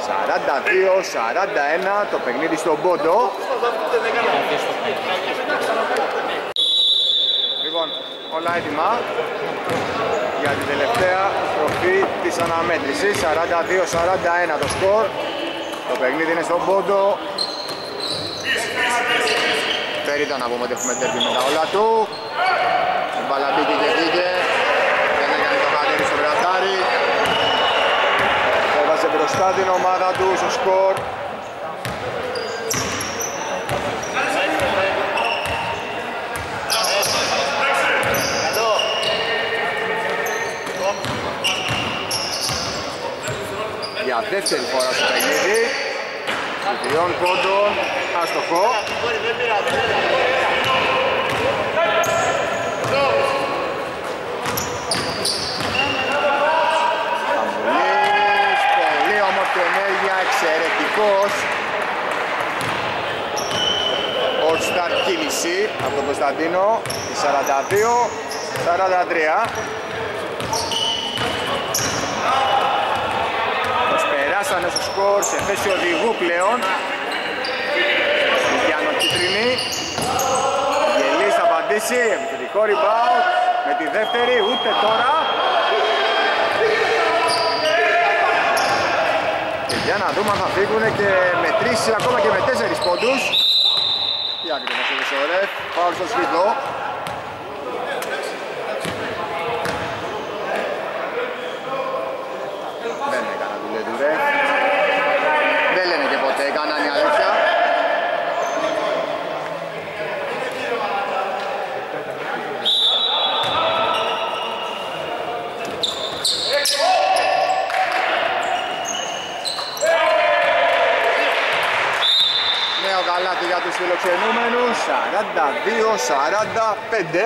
σαράντα δύο σαράντα ένα το παιχνίδι στον πόντο. Λοιπόν, όλα έτοιμα για την τελευταία στροφή της αναμέτρησης. σαράντα δύο σαράντα ένα το σκορ. Το παιχνίδι είναι στον πόντο. Δεν ήταν να πούμε ότι έχουμε τέρμι με τα όλα του. Η μπάλα μπήκε και βγήκε. Δεν έκανε το καλέρι στο γρατάρι. Έβασε μπροστά την ομάδα του στο σκορ. Για δεύτερη φορά στο παιχνίδι. Τριών πόντων, άστοχο. Αμβουλής, πολύ όμορφη ενέργεια, εξαιρετικός. All-star κίνηση από τον Κωνσταντίνο, η σαράντα δύο σαράντα τρία. Περάσανε στο σκορ σε θέση οδηγού πλέον. Γιάννο Κίτρινη. Γελής θα απαντήσει. Επιθετικό rebound με τη δεύτερη. Ούτε τώρα. Και για να δούμε αν θα φύγουν και με τρεις ακόμα και με τέσσερις πόντους. Τι ακριβώς έδωσε ο Ρεφ. Πάω στο σφυδό. Δεν λένε και ποτέ, κανέναν η αλήθεια. Νέο καλάτι για τους φιλοξενούμενους, σαράντα δύο σαράντα πέντε.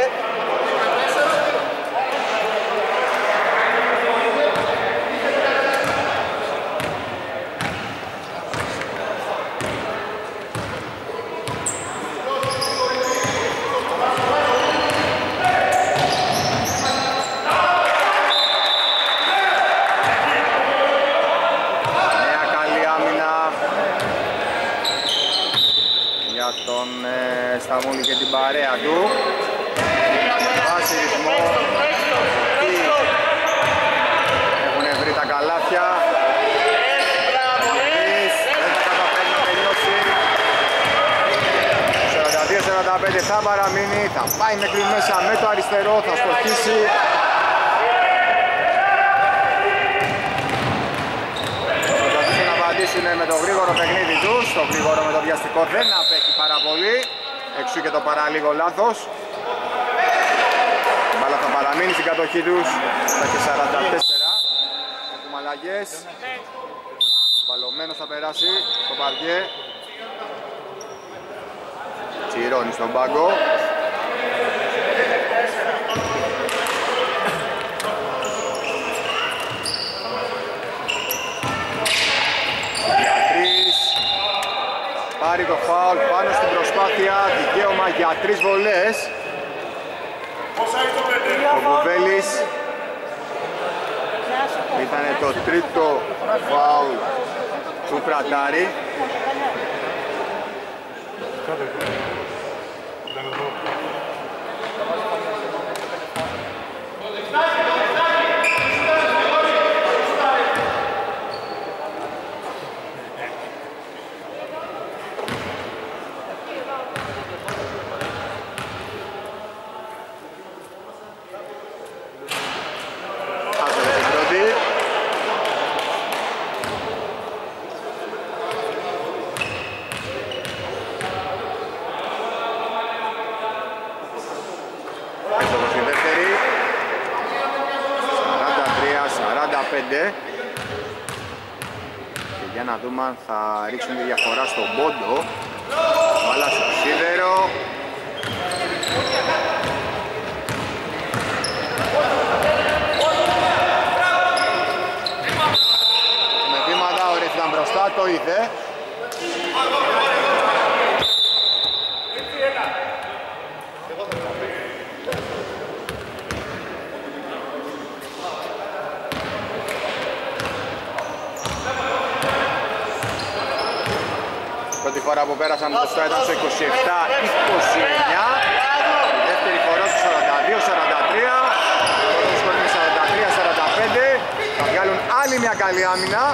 Σταμούλη και την παρέα του. Βάση ρυθμό. Έχουν βρει τα καλάθια. Δεν τα καταφέρει να τελειώσει. σαράντα δύο σαράντα πέντε θα παραμείνει. Θα πάει μέχρι μέσα με το αριστερό. Θα στοχίσει. Προσπαθούν να απαντήσουν με το γρήγορο παιχνίδι του. Το γρήγορο με το βιαστικό δεν απέχει πάρα πολύ. Εξού και το παρά λίγο λάθος. Μπάλα θα παραμείνει στην κατοχή τους στα και σαράντα τέσσερα. Κουμαλαγιές. Βαλωμένο θα περάσει στο παρκέ. Τσιρώνει στον πάγκο. Πάρει το φάουλ πάνω στην προσπάθεια, δικαίωμα για τρεις βολές. Ο Μπουβέλης ήταν το τρίτο φάουλ του Πρατάρη. Και για να δούμε αν θα ρίξουν τη διαφορά στον πόντο. Βάλα στο σίδερο. Με βήματα ωραία ήταν μπροστά, το είδε. Πρώτη φορά που πέρασαν μπροστά ήταν στο είκοσι επτά είκοσι εννιά, δεύτερη φορά στο σαράντα δύο σαράντα τρία, το σκορ είναι σαράντα τρία σαράντα πέντε. Θα βγάλουν άλλη μια καλή άμυνα.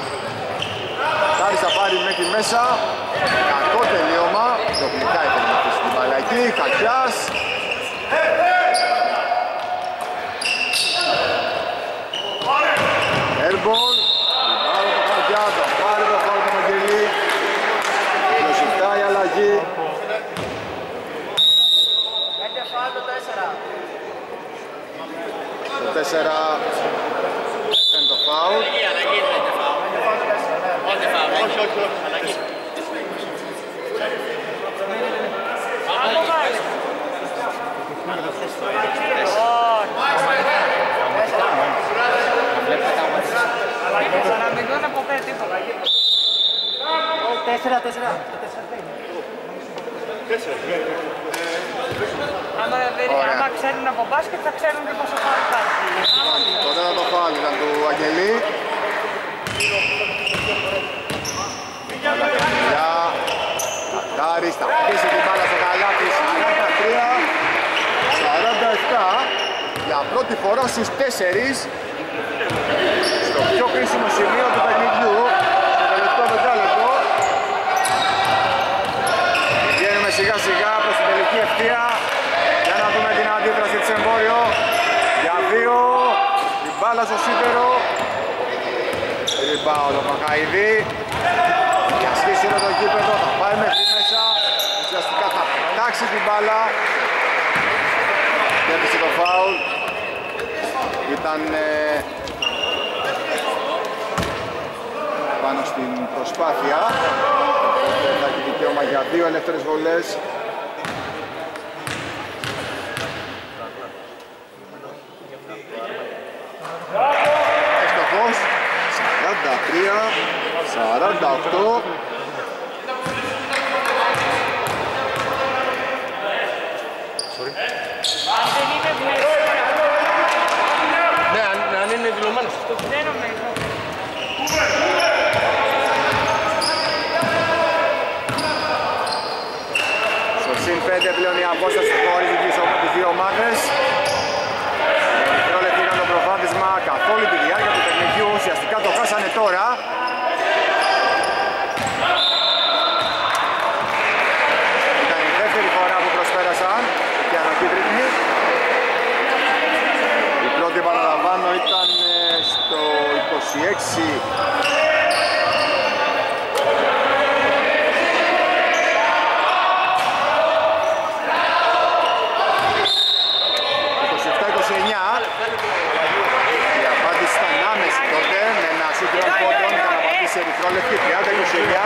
Τάρις θα πάρει μέχρι μέσα, κακό τελείωμα, δοπλικά ήταν να αφήσει την μπάλα εκεί, Κακιάς. Airball, πάρει το Κακιά, θα πάρει το φάουλ του Μαγγελή. Αλλαγή. Το τέσσερα είναι το φάουλ. Τέσσερα, τέσσερα. Άμα ξέρουν από μπάσκετ θα ξέρουν και πόσο φάουλ υπάρχει. Το τέταρτο φάουλ ήταν του Αγγελή. Κατάρις θα πέσει την μπάλα στο καλάθι, σαράντα τρία σαράντα επτά, για πρώτη φορά στους τέσσερις, στο πιο κρίσιμο σημείο του παιχνιδιού. Σιγά σιγά προς την τελική ευθεία, για να δούμε την αντίδραση της Emporio. Για δύο, την μπάλα στο σίδερο. Rebound ο Παχαίδη. Για σχέση με το γήπεδο θα πάει μέχρι μέσα. Ουσιαστικά θα πετάξει την μπάλα. Κέρδισε το φάουλ. Ήταν ε, πάνω στην προσπάθεια. Θα έχει δικαίωμα για δύο ελεύθερες βολές. Εστοχός, σαράντα τρία σαράντα οκτώ. Ναι, αν είναι δηλωμένος αυτό. Δεν νομίζω. πέντε πλέον η απόσταση που χωρίζει τις δύο ομάδες. Δευτερόλεπτα ήταν το προβάδισμα καθ' όλη τη διάρκεια του παιχνιδιού. Ουσιαστικά το χάσανε τώρα. Ήταν η δεύτερη φορά που προσπέρασαν και ανακύτρινοι. Η πρώτη, παραλαμβάνω, ήταν στο είκοσι έξι. Yeah. προλευκή τριάντα είκοσι εννιά.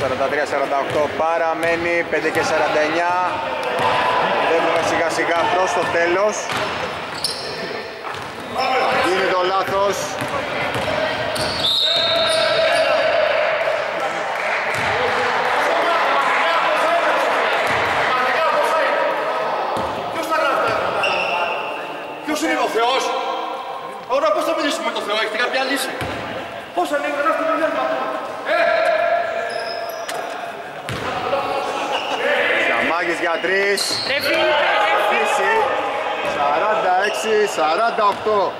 σαράντα τρία σαράντα οκτώ παραμένει, πέντε και σαράντα εννιά. Βλέπουμε σιγά σιγά προς το τέλος. Γίνει το λάθος. Ποιος τα γράφει; Ποιος είναι ο Θεός; Ωραία, πώς θα μιλήσουμε με τον Θεό; Έχετε κάποια λύση; Πώς θα είναι γράφει το διάλειμμα; Μάγκες για τρεις, σαράντα έξι σαράντα οκτώ.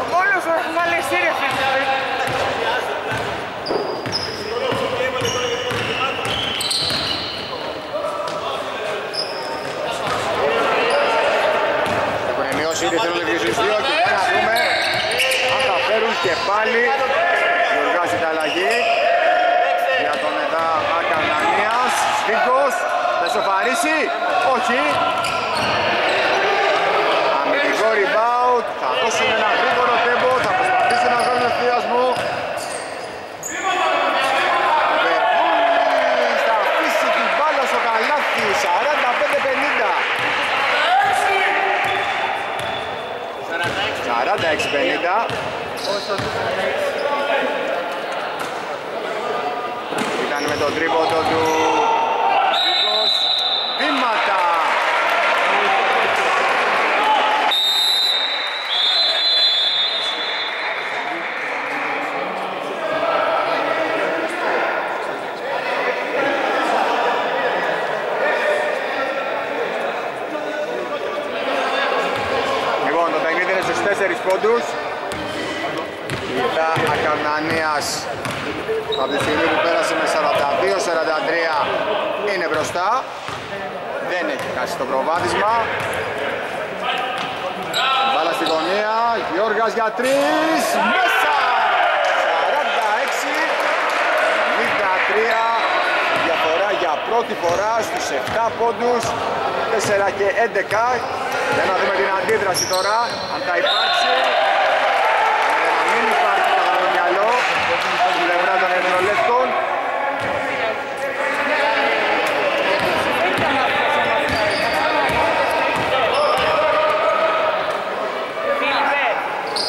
Ο μόνος θα βάλει εσύ ρε φίλε. Έχουν ενιώσει ήδη θέλουν ευγεζούς δύο και να δούμε αν τα φέρουν και πάλι. Διοργάζει τα αλλαγή για τον Δ.Α Ακαρνανία. Σφίγκος. Θα σοφαρίσει, όχι. Αμυντικό rebound, θα δώσουν ένα γρήγορο τέμπο, θα προσπαθήσουν να κάνουν ευθιασμό. Βερβούλης θα αφήσει την μπάλα στο καλάθι, σαράντα πέντε πενήντα. σαράντα έξι πενήντα. Ήταν με το τρίποντο του. Πόντους. Η Δ.Α Ακαρνανίας από τη στιγμή που πέρασε με σαράντα δύο σαράντα τρία είναι μπροστά. Δεν έχει χάσει το προβάδισμα. Μπάλα στη γωνία. Γιώργας για τρεις. Μέσα! σαράντα έξι ενενήντα τρία. Διαφορά για πρώτη φορά στους επτά πόντους. τέσσερα και έντεκα. Για να δούμε την αντίδραση τώρα, αν θα υπάρξει. Να μην υπάρχει κατά το μυαλό στην πλευρά των ερνολεύκων.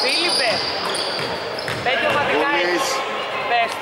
Φίλιππε, Φίλιππε, πέντε ομαδικά έτσι. Πες.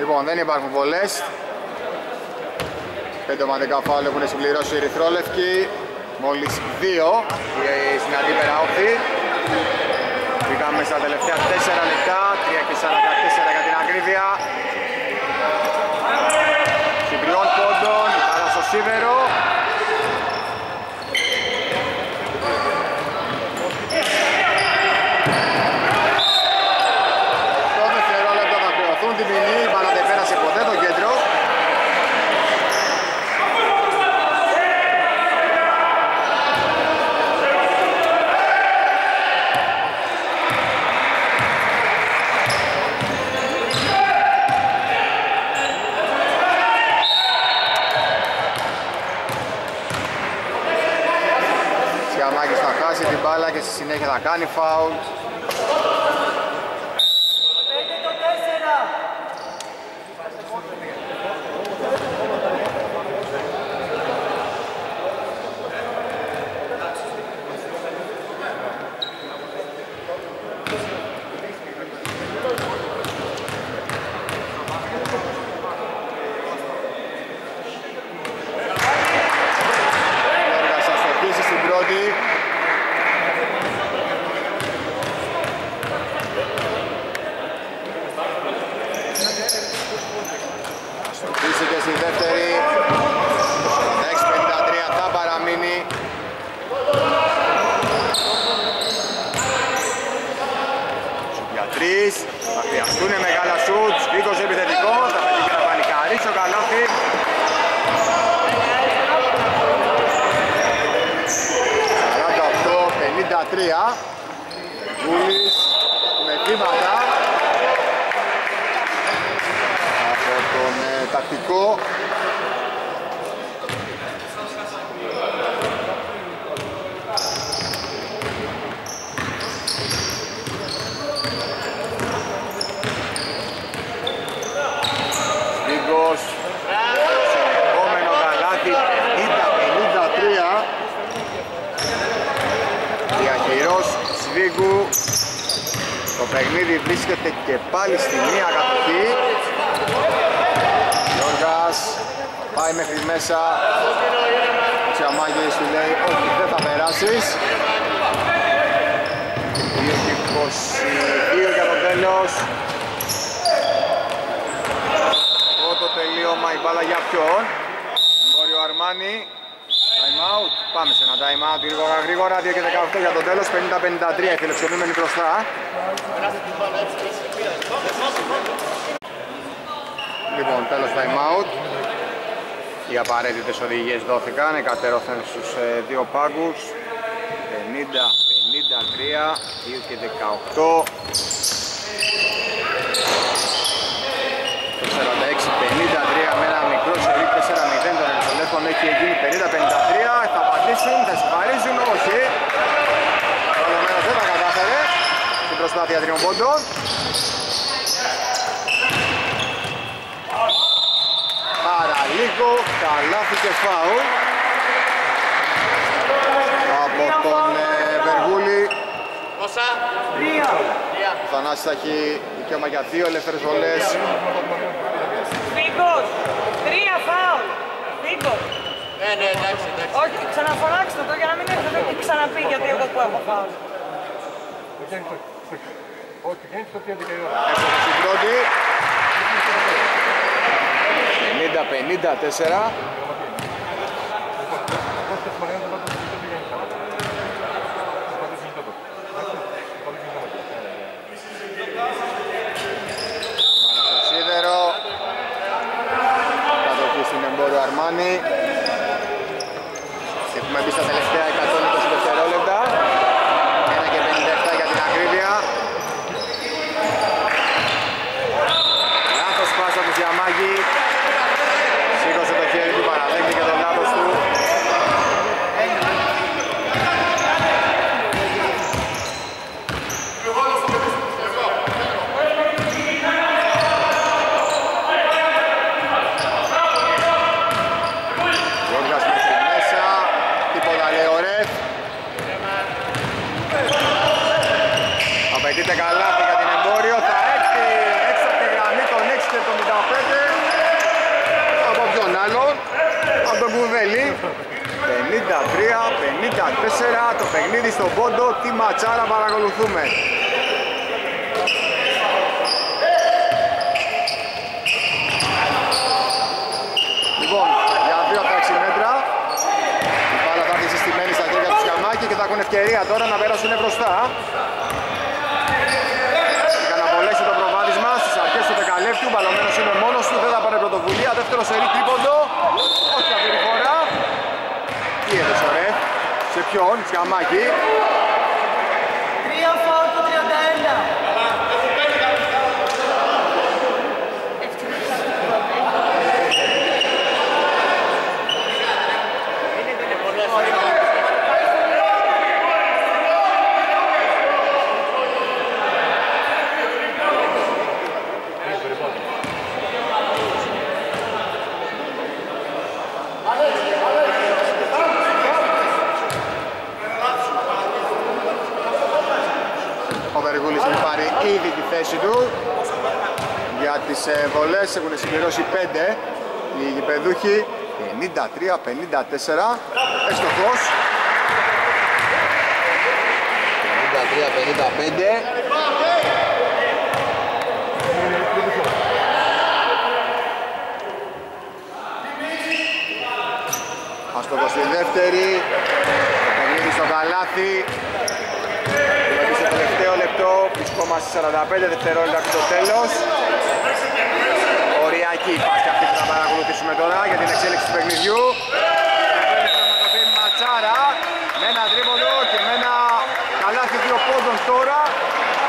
Λοιπόν, δεν υπάρχουν πολλές. Πέντε ομαδικά φάουλ έχουν συμπληρώσει οι ερυθρόλευκοι. Μόλις δύο στην αντίπερα όχθη. Πήγαμε στα τελευταία τέσσερα λεπτά, τρία και σαράντα τέσσερα για την ακρίβεια. Συμπριών πόντων, η μπάλα στο σίδερο. Και στη συνέχεια θα κάνει φάουλ. τρεις, θα χρειαστούν μεγάλα σουτ, σπίκος επιθετικό, θα πετύχει ένα παλικάρι στο καλάθι. σαράντα οκτώ πενήντα τρία, Βούλης με βήματα από τον ε, τακτικό. Το παιχνίδι βρίσκεται και πάλι στη μία κατοχή. Γιώργας πάει μέχρι μέσα. Ο Τσιαμάγης του λέει όχι, δεν θα περάσεις. Δύο είκοσι δύο για το τέλος. Πρώτο τελείωμα, η μπάλα για ποιον? Emporio Armani. Time out. Πάμε σε ένα time out γρήγορα γρήγορα. δύο και δεκαοκτώ για το τέλος. πενήντα πενήντα τρία. Οι φιλοξενούμενοι μπροστά. Λοιπόν, τέλος time out. Οι απαραίτητες οδηγίες δόθηκαν. Εκατερώθεν στους ε, δύο πάγκους. πενήντα πενήντα τρία. δύο και δεκαοκτώ. σαράντα έξι πενήντα τρία με ένα μικρό σερί τέσσερα μηδέν. Το τηλέφωνο έχει γίνει πενήντα πενήντα τρία. Θα πατήσουν, θα συγχαρίζουν, όχι. Καλωμένος δεν τα κατάφερε. Στην προσπάθεια τριών πόντων. Παραλίγο, καλάθι και φάουλ. Από τον Βεργούλη. Πόσα? Τρία. Ο Θανάσης θα έχει δικαίωμα για δύο ελεύθερες βολές. Φίκος, τρία φάουλ. Φίκος. Ναι, ναι, εντάξει, εντάξει. Όχι, ξαναφοράξτε το για να μην έχετε και ξαναπεί γιατί εγώ που έχω φάουλ. Όχι, δεν είναι το πιο δικαιώμα. Έχετε την πρώτη. πενήντα πενήντα τέσσερα. Κατοχή στην Emporio Armani. Έχουμε μπει στα τελευταία εκατόν είκοσι δευτερόλεπτα. ένα και πενήντα επτά για την ακρίβεια. Λάθος πάσα του Διαμάγη. Σήκωσε το χέρι του, παραδέχτηκε τον λάθος του. Απαιτείται καλάθι για την Emporio, θα έρθει έξω από τη γραμμή των έξι και πενήντα πέντε. Από ποιον άλλον, από τον Κουβέλη. πενήντα τρία πενήντα τέσσερα, το παιχνίδι στον πόντο, τη ματσάρα παρακολουθούμε. Λοιπόν, για δύο από τα έξι μέτρα, η μπάλα θα έρθει συστημένη στα χέρια του Σιαμάκη και θα έχουν ευκαιρία τώρα να πέρασουν μπροστά. Ο μπαλωμένος είναι μόνος του, δεν θα πάρει πρωτοβουλία. Δεύτερο σερί τρίποντο. Όχι αυτή τη φορά. Τι έδωσε ο Ρεφ? Σε ποιον? Τσιαμάκη. Τρία φάουλ το τριάντα ένα. Ήδη τη θέση του για τις βολές, έχουν συμπληρώσει πέντε οι γηπεδούχοι. Ενενήντα τρία πενήντα τέσσερα, έστοχος. Ενενήντα τρία πενήντα πέντε. Αστοχος στη δεύτερη, το παιχνίδι στο καλάθι. Το τελευταίο λεπτό, ακόμα στις σαράντα πέντε δευτερόλεπτα από το τέλος. Οριακή υπάρχει αυτή που θα παρακολουθήσουμε τώρα για την εξέλιξη του παιχνιδιού. Έχει ματσάρα με ένα τρίποντο και με ένα καλάθι δύο πόντων τώρα.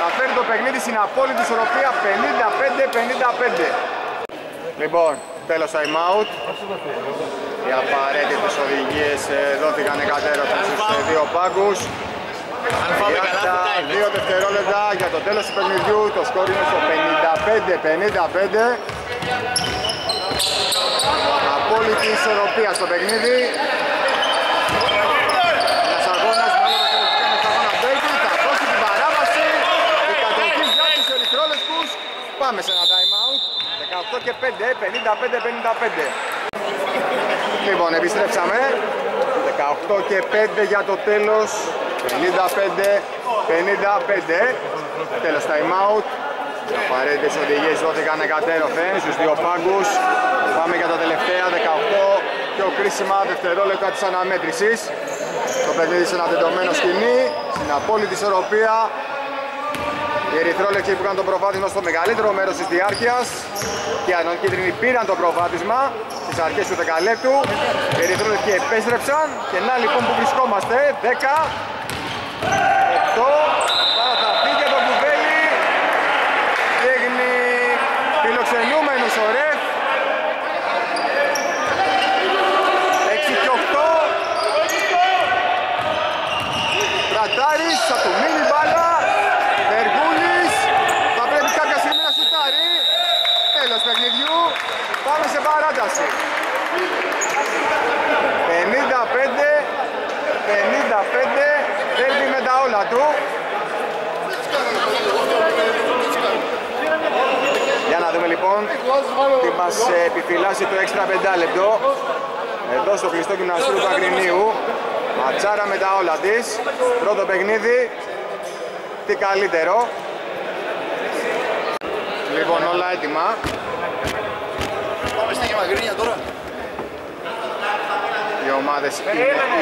Θα φέρει το παιχνίδι στην απόλυτη ισορροπία πενήντα πέντε πενήντα πέντε. Λοιπόν, τέλος time out. Οι απαραίτητες οδηγίες δόθηκαν κατέρωθεν στους δύο πάγκους. Αν πάμε καλά, δύο δευτερόλεπτα για το τέλος του παιχνιδιού. Το σκορ είναι στο πενήντα πέντε πενήντα πέντε. Απόλυτη ισορροπία στο παιχνίδι. Ένας αγώνας με άλλο αγώνα Μπέικη. Θα δώσει την παράβαση. Η κατοχή για τους ερυθρόλευκους. Πάμε σε ένα time out. δεκαοκτώ και πέντε πενήντα πέντε πενήντα πέντε. Λοιπόν, επιστρέψαμε. δεκαοκτώ και πέντε για το τέλος. πενήντα πέντε πενήντα πέντε. Τέλος time out. Οι απαραίτητες οδηγίες δόθηκαν εκατέρωθεν στους δύο πάγκους. Πάμε για τα τελευταία δεκαοκτώ πιο κρίσιμα δευτερόλεπτα της αναμέτρησης. Το παιχνίδι σε ένα τεντωμένο σκηνή, στην απόλυτη ισορροπία. Οι ερυθρόλευκοι που κάνουν το προβάδισμα στο μεγαλύτερο μέρος της διάρκειας και οι ανωκίτρινοι πήραν το προβάδισμα στις αρχές του δεκαλέπτου. Οι ερυθρόλευκοι επέστρεψαν και να λοιπόν που βρισκόμαστε. δέκα οκτώ. Φιλοξενούμενος ο ρεφ. έξι και οκτώ. Τρατάρης από το μίνι μπάλα. Βεργούλης. Θα πρέπει κάποια στιγμή να σουτάρει. Τέλος παιχνιδιού. Πάμε σε παράταση. πενήντα πέντε πενήντα πέντε. Θέλει με τα όλα του. Για να δούμε λοιπόν τι μας επιφυλάσσει το έξτρα πεντάλεπτο εδώ στο κλειστό γυμναστήριο του Αγρινίου. Ματσάρα με τα όλα της. Πρώτο παιχνίδι, τι καλύτερο. Λοιπόν, όλα έτοιμα. Πάμε στην Αγρίνια τώρα. Οι ομάδες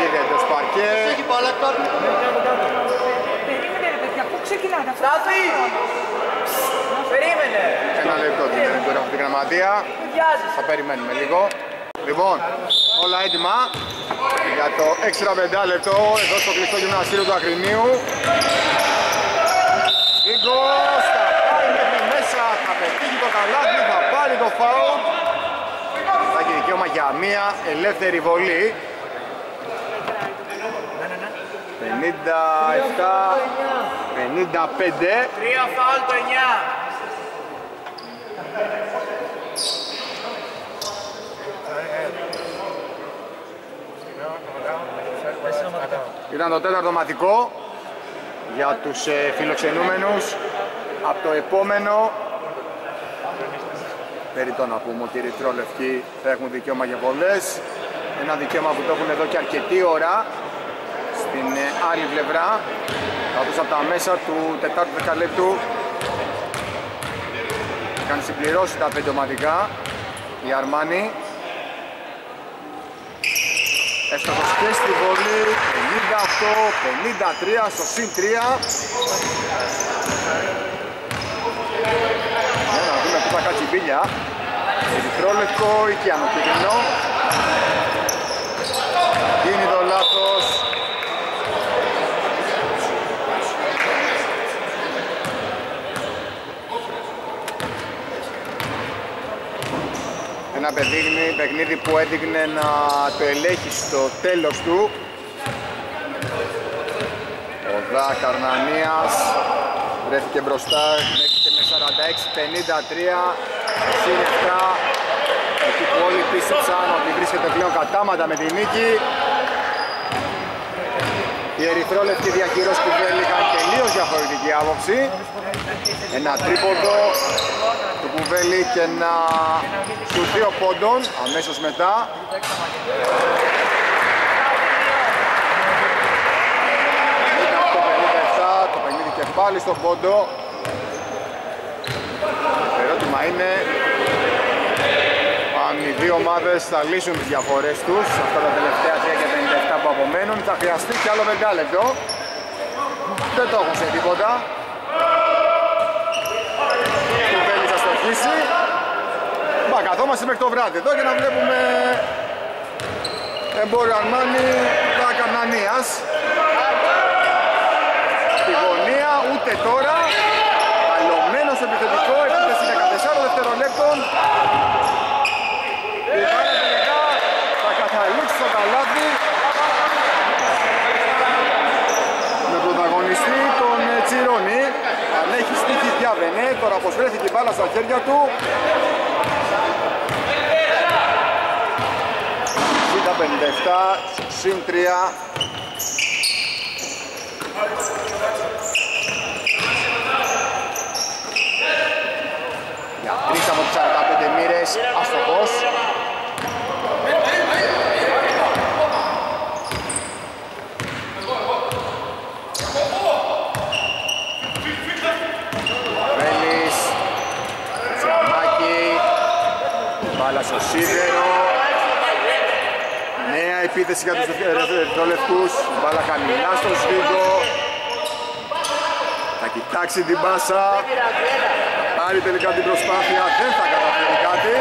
είδε το σπαρκέ. Περίμενε παιδιά, πού ξεκινάτε αυτό. Περίμενε! Ένα λεπτό την περίπτωση από την γραμματεία. Θα περιμένουμε λίγο. Λοιπόν, όλα έτοιμα για το έξτρα πέντε λεπτό εδώ στο κλειστό γυμναστήριο του Ακρινίου. Γκος θα πάει μέχρι μέσα, θα πετύχει το καλάθι, θα πάρει το φάουλ. Θα έχει δικαίωμα για μία ελεύθερη βολή. πενήντα επτά πενήντα πέντε. Τρία φάουλ το εννιά. Ήταν το τέταρτο ματικό για τους ε, φιλοξενούμενους. Από το επόμενο περιττό να πούμε ότι οι ερυθρόλευκοι θα έχουν δικαίωμα για βολές. Ένα δικαίωμα που το έχουν εδώ και αρκετή ώρα στην ε, άλλη πλευρά, καθώς από τα μέσα του τετάρτου δεκαλέπτου είχαν συμπληρώσει τα πέντε ομαδικά οι Αρμάνι. Έστοχος και στη βολή, πενήντα οκτώ πενήντα τρία στο συν τρία. Ναι, να δούμε πού θα κάτσει η μπίλια. Ερυθρόλευκο ή και ανωκυρινό. Γίνει το λάθος. Ένα παιχνίδι, παιχνίδι που έδειχνε να το ελέγχει στο τέλος του. Ο Δ.Α Ακαρνανίας βρέθηκε μπροστά μέχρι και με σαράντα έξι πενήντα τρία. Σύννεφτα, εκεί που όλοι πίστεψαν ότι βρίσκεται πλέον κατάματα με τη νίκη. Οι ερυθρόλευκοι διαχειρός που είχαν τελείως διαφορετική άποψη. Ένα τρίποντο του Κουβέλη και ένα στους δύο πόντων αμέσως μετά. Το πενήντα επτά, το πενήντα και πάλι στον πόντο. Το ερώτημα είναι αν οι δύο ομάδες θα λύσουν τις διαφορές τους αυτά τα τελευταία τρία και πενήντα επτά που απομένουν. Θα χρειαστεί κι άλλο πέντε λεπτό. Δεν το έχουν σε τίποτα. συνεχίσει. Μα καθόμαστε μέχρι το βράδυ εδώ για να βλέπουμε Emporio Armani Δ.Α Ακαρνανίας. Στη γωνία ούτε τώρα. Καλωμένος επιθετικό, επίθεση δεκατέσσερα δευτερολέπτων. Η Δ.Α τελικά θα καταλήξει στο καλάθι. Με πρωταγωνιστή τον Τσιρόνι. Αν έχει στήχη διάβαινε, τώρα αποσβρέθηκε η μπάλα στα χέρια του. πενήντα επτά, συν τρία. Για τρεις από τις σαράντα πέντε μοίρες, αστοχός. Βέλης, Τσιαμάκη, μπάλα στο σίδερο. Νέα επίθεση για τους ερθρολευκούς, μπάλα χαμηλά στο σβίγκο. Θα κοιτάξει την μπάσα, πάρει τελικά την προσπάθεια, δεν θα καταφέρει κάτι.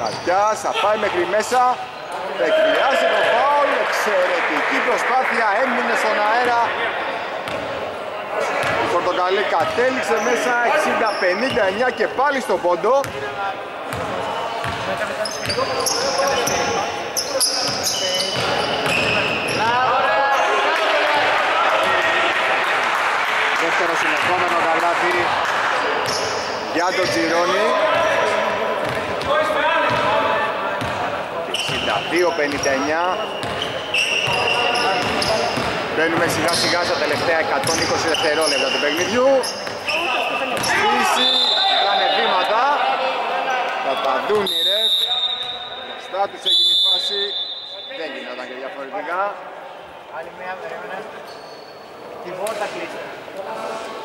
Καρδιάς, θα πάει μέχρι μέσα, θα εκβιάσει το φάουλ, εξαιρετική προσπάθεια, έμεινε στον αέρα. Η πορτοκαλί κατέληξε μέσα, εξήντα πενήντα εννιά και πάλι στον πόντο. Δεύτερο συνεχόμενο καλάθι για τον Τζιρόνι. εξήντα δύο πενήντα εννιά. Μπαίνουμε σιγά σιγά στα τελευταία εκατόν είκοσι δευτερόλεπτα του παιχνιδιού. Στήση, κάνε βήματα. Θα τα δουν οι ρεφ. Μπροστά τους έγινε η φάση. Δεν γινόταν και διαφορετικά. Άλλη μία περίμενε. Τη βόλτα κλείστε.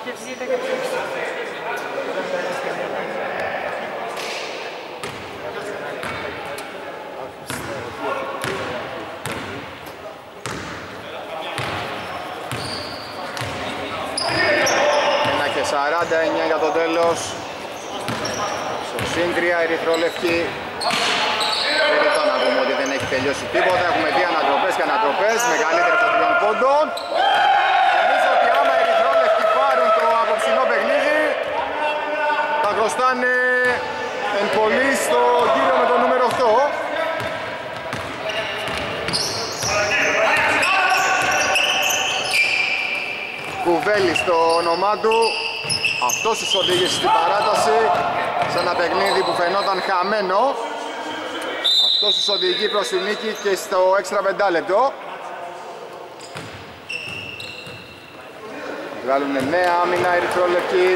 Και ψήτε και ψήστε. Ένα και σαράντα εννιά για το τέλος. Στο σύντρια ερυθρόλευκη. Δεν θα να πούμε ότι δεν έχει τελειώσει τίποτα. Έχουμε δύο ανατροπές και ανατροπές. Μεγαλύτερη από τριών πόντων. Νομίζω ότι άμα οι ερυθρόλευκοι πάρουν το απόψινό παιχνίδι, θα χρωστάνε εν πολύ στο κύριο με το νούμερο οκτώ. Κουβέλη στο όνομά του. Αυτός τους οδήγησε στην παράταση. Σε ένα παιχνίδι που φαινόταν χαμένο. Αυτός τους οδηγεί προς τη νίκη και στο έξτρα πεντάλεπτο. Βγάλουν νέα άμυνα οι ερυθρόλευκοι.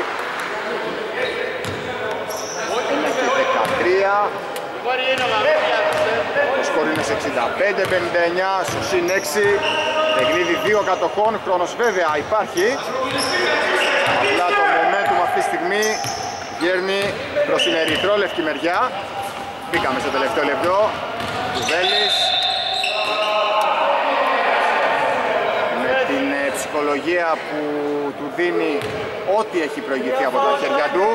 Είναι και δεκατρία. Το σκορ είναι σε εξήντα πέντε πενήντα εννιά, στο συν έξι. Παιχνίδι δύο κατοχών, χρόνος βέβαια υπάρχει. Αλλά το momentum αυτή τη στιγμή γέρνει προς την ερυθρόλευκη μεριά. Μπήκαμε στο τελευταίο λεπτό. Κουβέλης. Με την ψυχολογία που του δίνει ό,τι έχει προηγηθεί από τα χέρια του,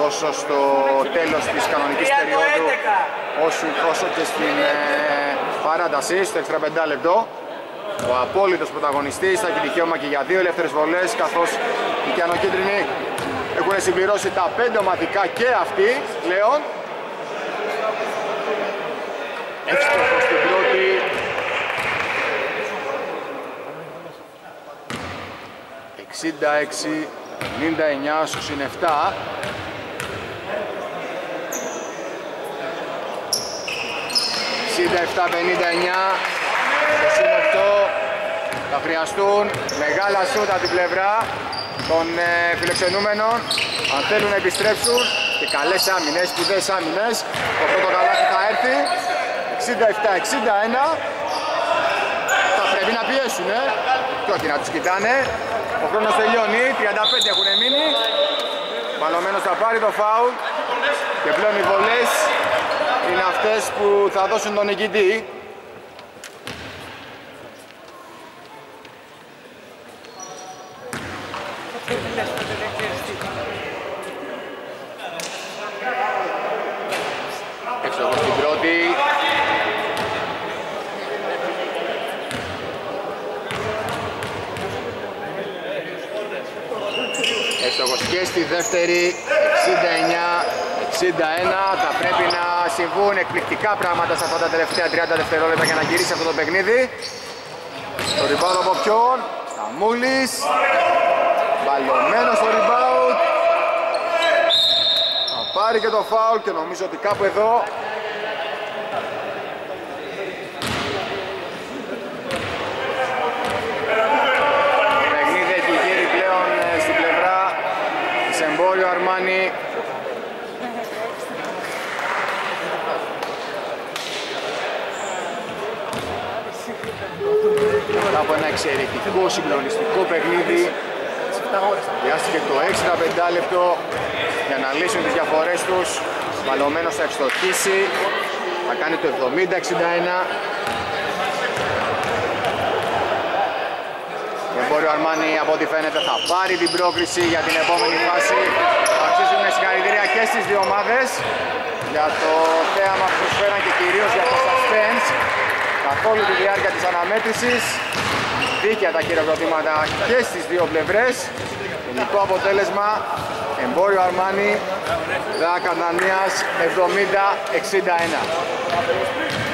τόσο στο τέλος της κανονικής περίοδου όσο, όσο και στην παράταση, στο έξτρα πεντά λεπτό. Ο απόλυτος πρωταγωνιστής θα έχει δικαίωμα και για δύο ελεύθερες βολές, καθώς οι κιανοκίτρινοι έχουν συμπληρώσει τα πέντε ομαδικά και αυτοί πλέον. Έξτροφο στην πρώτη. εξήντα έξι ενενήντα εννιά στους συν επτά. εξήντα επτά πενήντα εννιά στους συν οκτώ. Θα χρειαστούν μεγάλα σούτα την πλευρά των ε, φιλοξενούμενων. Αν θέλουν να επιστρέψουν και καλές άμυνες, σπουδές άμυνες, το πρώτο καλάθι θα έρθει. εξήντα επτά εξήντα ένα. Θα πρέπει να πιέσουν ε. και όχι να τους κοιτάνε. Ο χρόνος τελειώνει, τριάντα πέντε έχουν μείνει. Παλωμένος θα πάρει το φάουλ και πλέον οι βολές είναι αυτές που θα δώσουν τον νικητή. Εύστοχος και στη δεύτερη, εξήντα εννιά εξήντα ένα. Θα πρέπει να συμβούν εκπληκτικά πράγματα σε αυτά τα τελευταία τριάντα δευτερόλεπτα για να γυρίσει αυτό το παιχνίδι. Το rebound από ποιον? Σταμούλης. Μπαλωμένος το rebound. Θα πάρει και το foul και νομίζω ότι κάπου εδώ Emporio Armani. Από ένα εξαιρετικό συγκλονιστικό παιχνίδι διάστηκε το εξήντα πέντε λεπτό για να λύσουν τις διαφορές τους. Βαλωμένος θα ευστοχίσει, θα κάνει το εβδομήντα εξήντα ένα. Emporio Armani από ό,τι φαίνεται θα πάρει την πρόκριση για την επόμενη φάση. Θα αξίζουν συγχαρητήρια και στις δύο ομάδες για το θέαμα που προσφέραν και κυρίως για το suspense καθ' όλη τη διάρκεια της αναμέτρησης. Δίκαια τα χειροκροτήματα και στις δύο πλευρές. Τελικό αποτέλεσμα Emporio Armani Δ.Α Ακαρνανίας εβδομήντα εξήντα ένα.